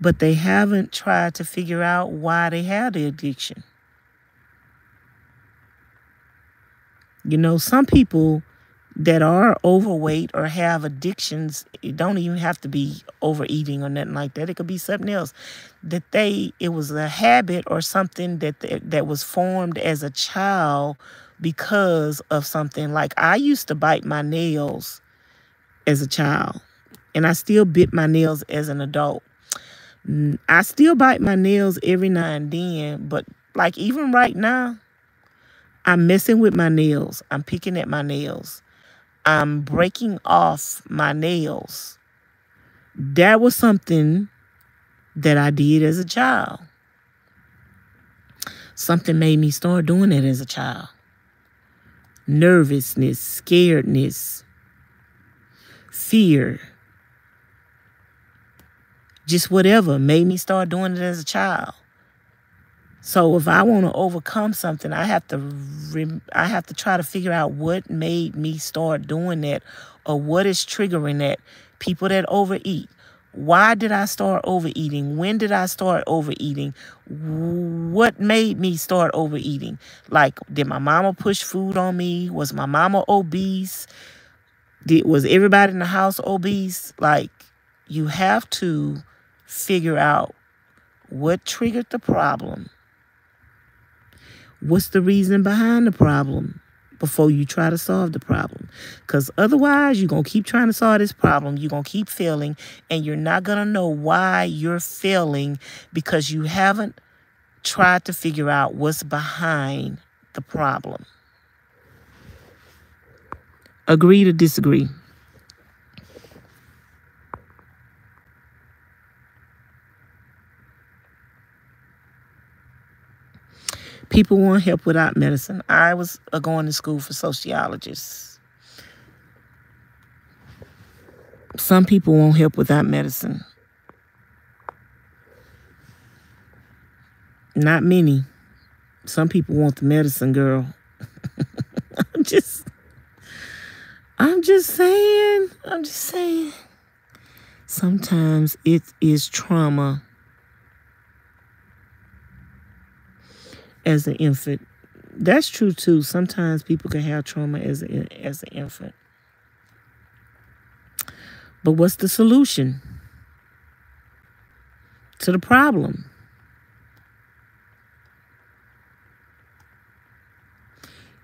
but they haven't tried to figure out why they had the addiction. You know, some people that are overweight or have addictions, it don't even have to be overeating or nothing like that. It could be something else. That it was a habit or something that was formed as a child because of something. Like, I used to bite my nails as a child, and I still bit my nails as an adult. I still bite my nails every now and then, but like even right now, I'm messing with my nails. I'm picking at my nails. I'm breaking off my nails. That was something that I did as a child. Something made me start doing it as a child. Nervousness, scaredness, fear. just whatever made me start doing it as a child. So if I want to overcome something, I have to try to figure out what made me start doing that, or what is triggering that. People that overeat. Why did I start overeating? When did I start overeating? What made me start overeating? Like, did my mama push food on me? Was my mama obese? Was everybody in the house obese? Like, you have to figure out what triggered the problem. What's the reason behind the problem before you try to solve the problem? Because otherwise, you're going to keep trying to solve this problem. You're going to keep failing, and you're not going to know why you're failing because you haven't tried to figure out what's behind the problem. Agree to disagree. People want help without medicine. I was going to school for sociologists. Some people want help without medicine. Not many. Some people want the medicine, girl. I'm just saying. Sometimes it is trauma. As an infant. That's true too. Sometimes people can have trauma as an infant. But what's the solution to the problem?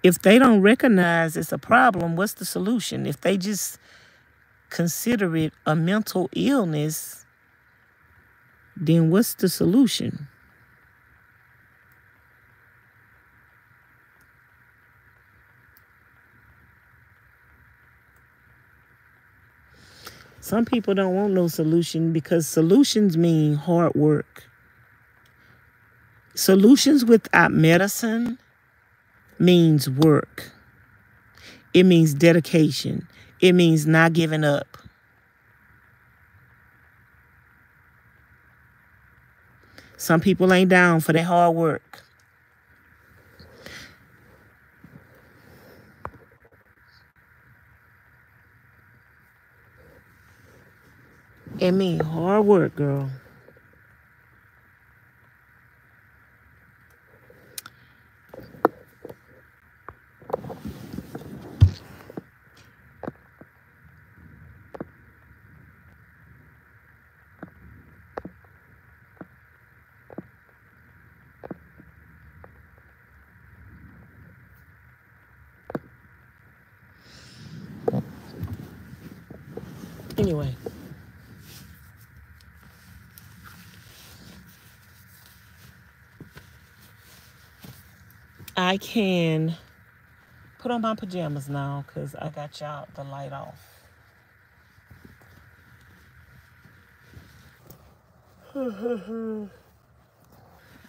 If they don't recognize it's a problem, what's the solution? If they just consider it a mental illness, then what's the solution? Some people don't want no solution because solutions mean hard work. Solutions without medicine means work. It means dedication. It means not giving up. Some people ain't down for their hard work. It means hard work, girl. Anyway. I can put on my pajamas now because I got y'all the light off.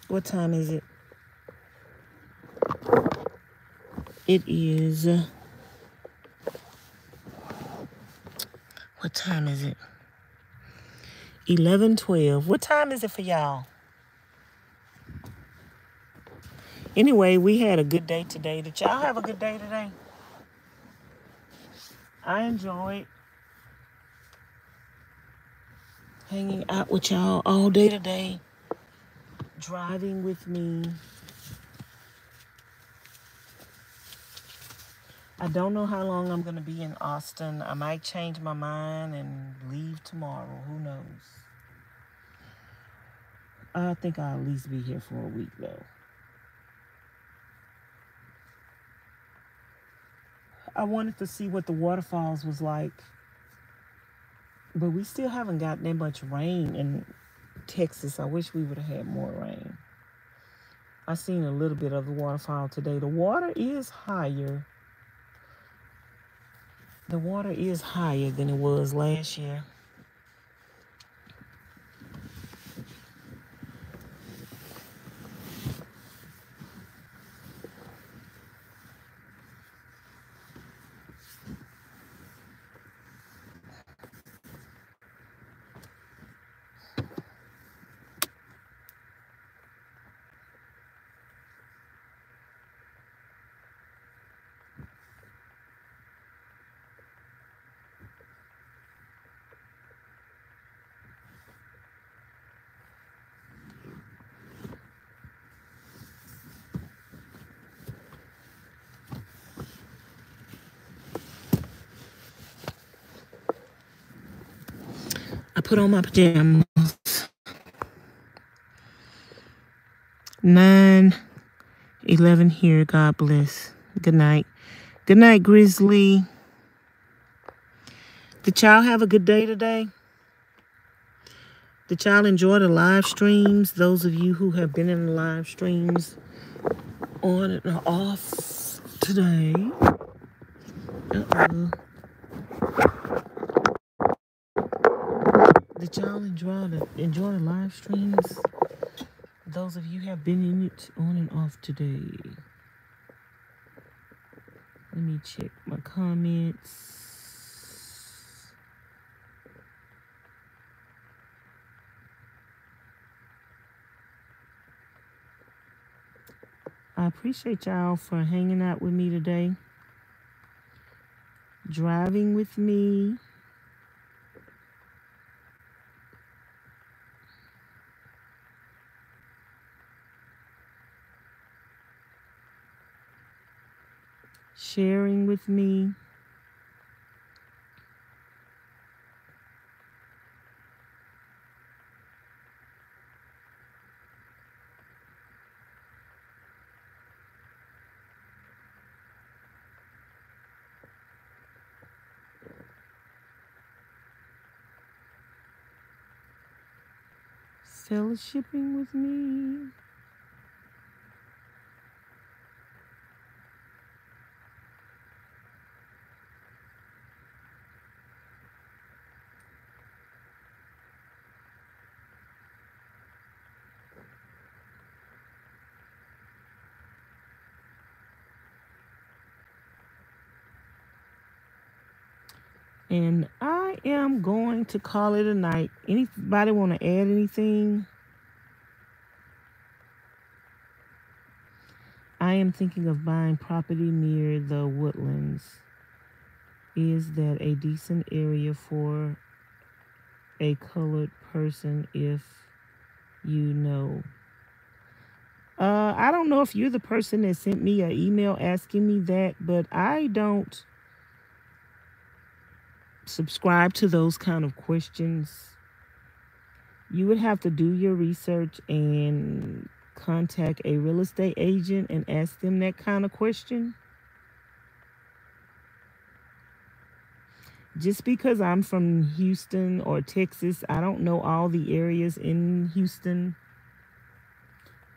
What time is it? It is... What time is it? 11:12. What time is it for y'all? Anyway, we had a good day today. Did y'all have a good day today? I enjoyed hanging out with y'all all day today, driving with me. I don't know how long I'm going to be in Austin. I might change my mind and leave tomorrow. Who knows? I think I'll at least be here for a week, though. I wanted to see what the waterfalls was like, but we still haven't gotten that much rain in Texas. I wish we would have had more rain. I seen a little bit of the waterfall today. The water is higher. The water is higher than it was last year. I put on my pajamas. 9:11 here. God bless. Good night. Good night, Grizzly. Did y'all have a good day today? Did y'all enjoy the live streams? Those of you who have been in the live streams on and off today. Did y'all enjoy the live streams? Those of you who have been in it on and off today. Let me check my comments. I appreciate y'all for hanging out with me today. Driving with me. Sharing with me. Fellowshipping with me. And I am going to call it a night. Anybody want to add anything? I am thinking of buying property near the Woodlands. Is that a decent area for a colored person, if you know? I don't know if you're the person that sent me an email asking me that, but I don't subscribe to those kind of questions. You would have to do your research and contact a real estate agent and ask them that kind of question. Just because I'm from Houston or Texas, I don't know all the areas in Houston.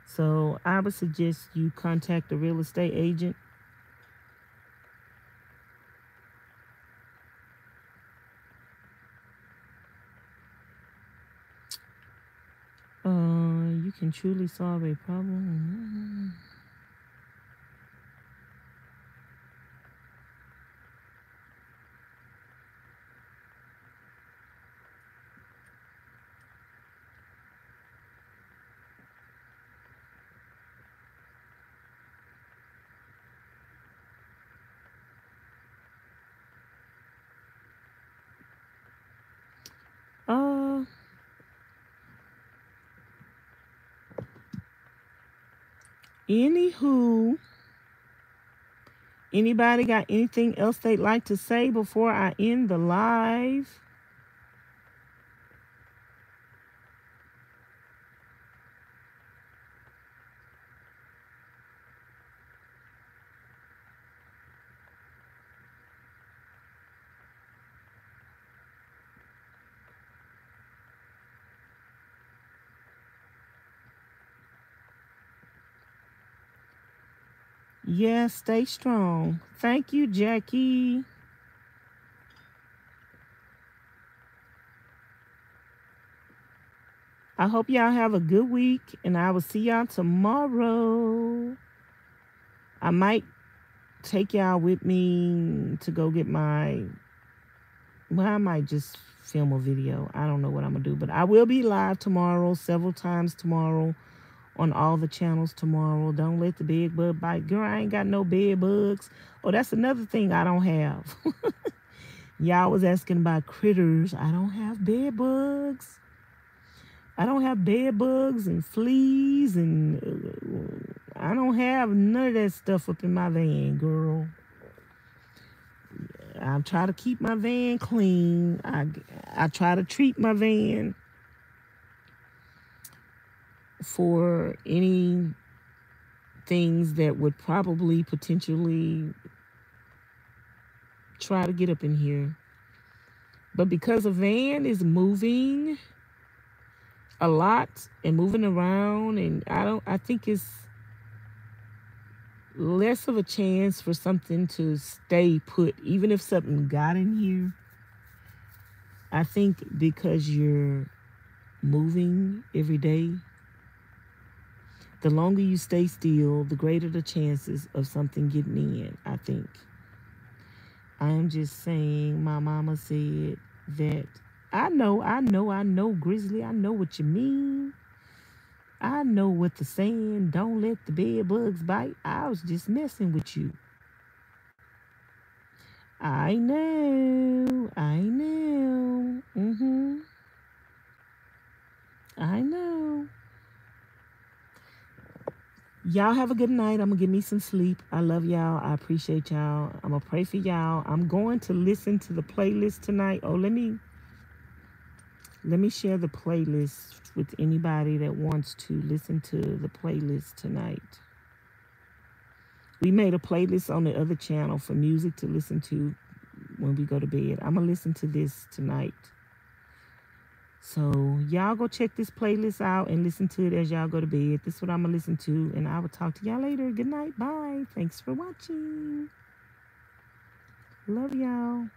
So I would suggest you contact a real estate agent. You can truly solve a problem. Anywho, anybody got anything else they'd like to say before I end the live? Yes, stay strong. Thank you, Jackie. I hope y'all have a good week, and I will see y'all tomorrow. I might take y'all with me to go get my... Well, I might just film a video. I don't know what I'm going to do, but I will be live tomorrow, several times tomorrow, on all the channels tomorrow. Don't let the bed bug bite. Girl, I ain't got no bed bugs. Oh, that's another thing I don't have. Y'all was asking about critters. I don't have bed bugs. I don't have bed bugs and fleas, and I don't have none of that stuff up in my van, girl. I try to keep my van clean. I try to treat my van for any things that would probably potentially try to get up in here. But because a van is moving a lot and moving around, and I think it's less of a chance for something to stay put. Even if something got in here, I think because you're moving every day, the longer you stay still, the greater the chances of something getting in, I think. I'm just saying, my mama said that, I know, Grizzly, I know what you mean. I know what the saying, don't let the bed bugs bite. I was just messing with you. I know. Mm-hmm. I know. Y'all have a good night. I'm going to get me some sleep. I love y'all. I appreciate y'all. I'm going to pray for y'all. I'm going to listen to the playlist tonight. Oh, let me share the playlist with anybody that wants to listen to the playlist tonight. We made a playlist on the other channel for music to listen to when we go to bed. I'm going to listen to this tonight. So y'all go check this playlist out and listen to it as y'all go to bed. This is what I'm going to listen to, and I will talk to y'all later. Good night. Bye. Thanks for watching. Love y'all.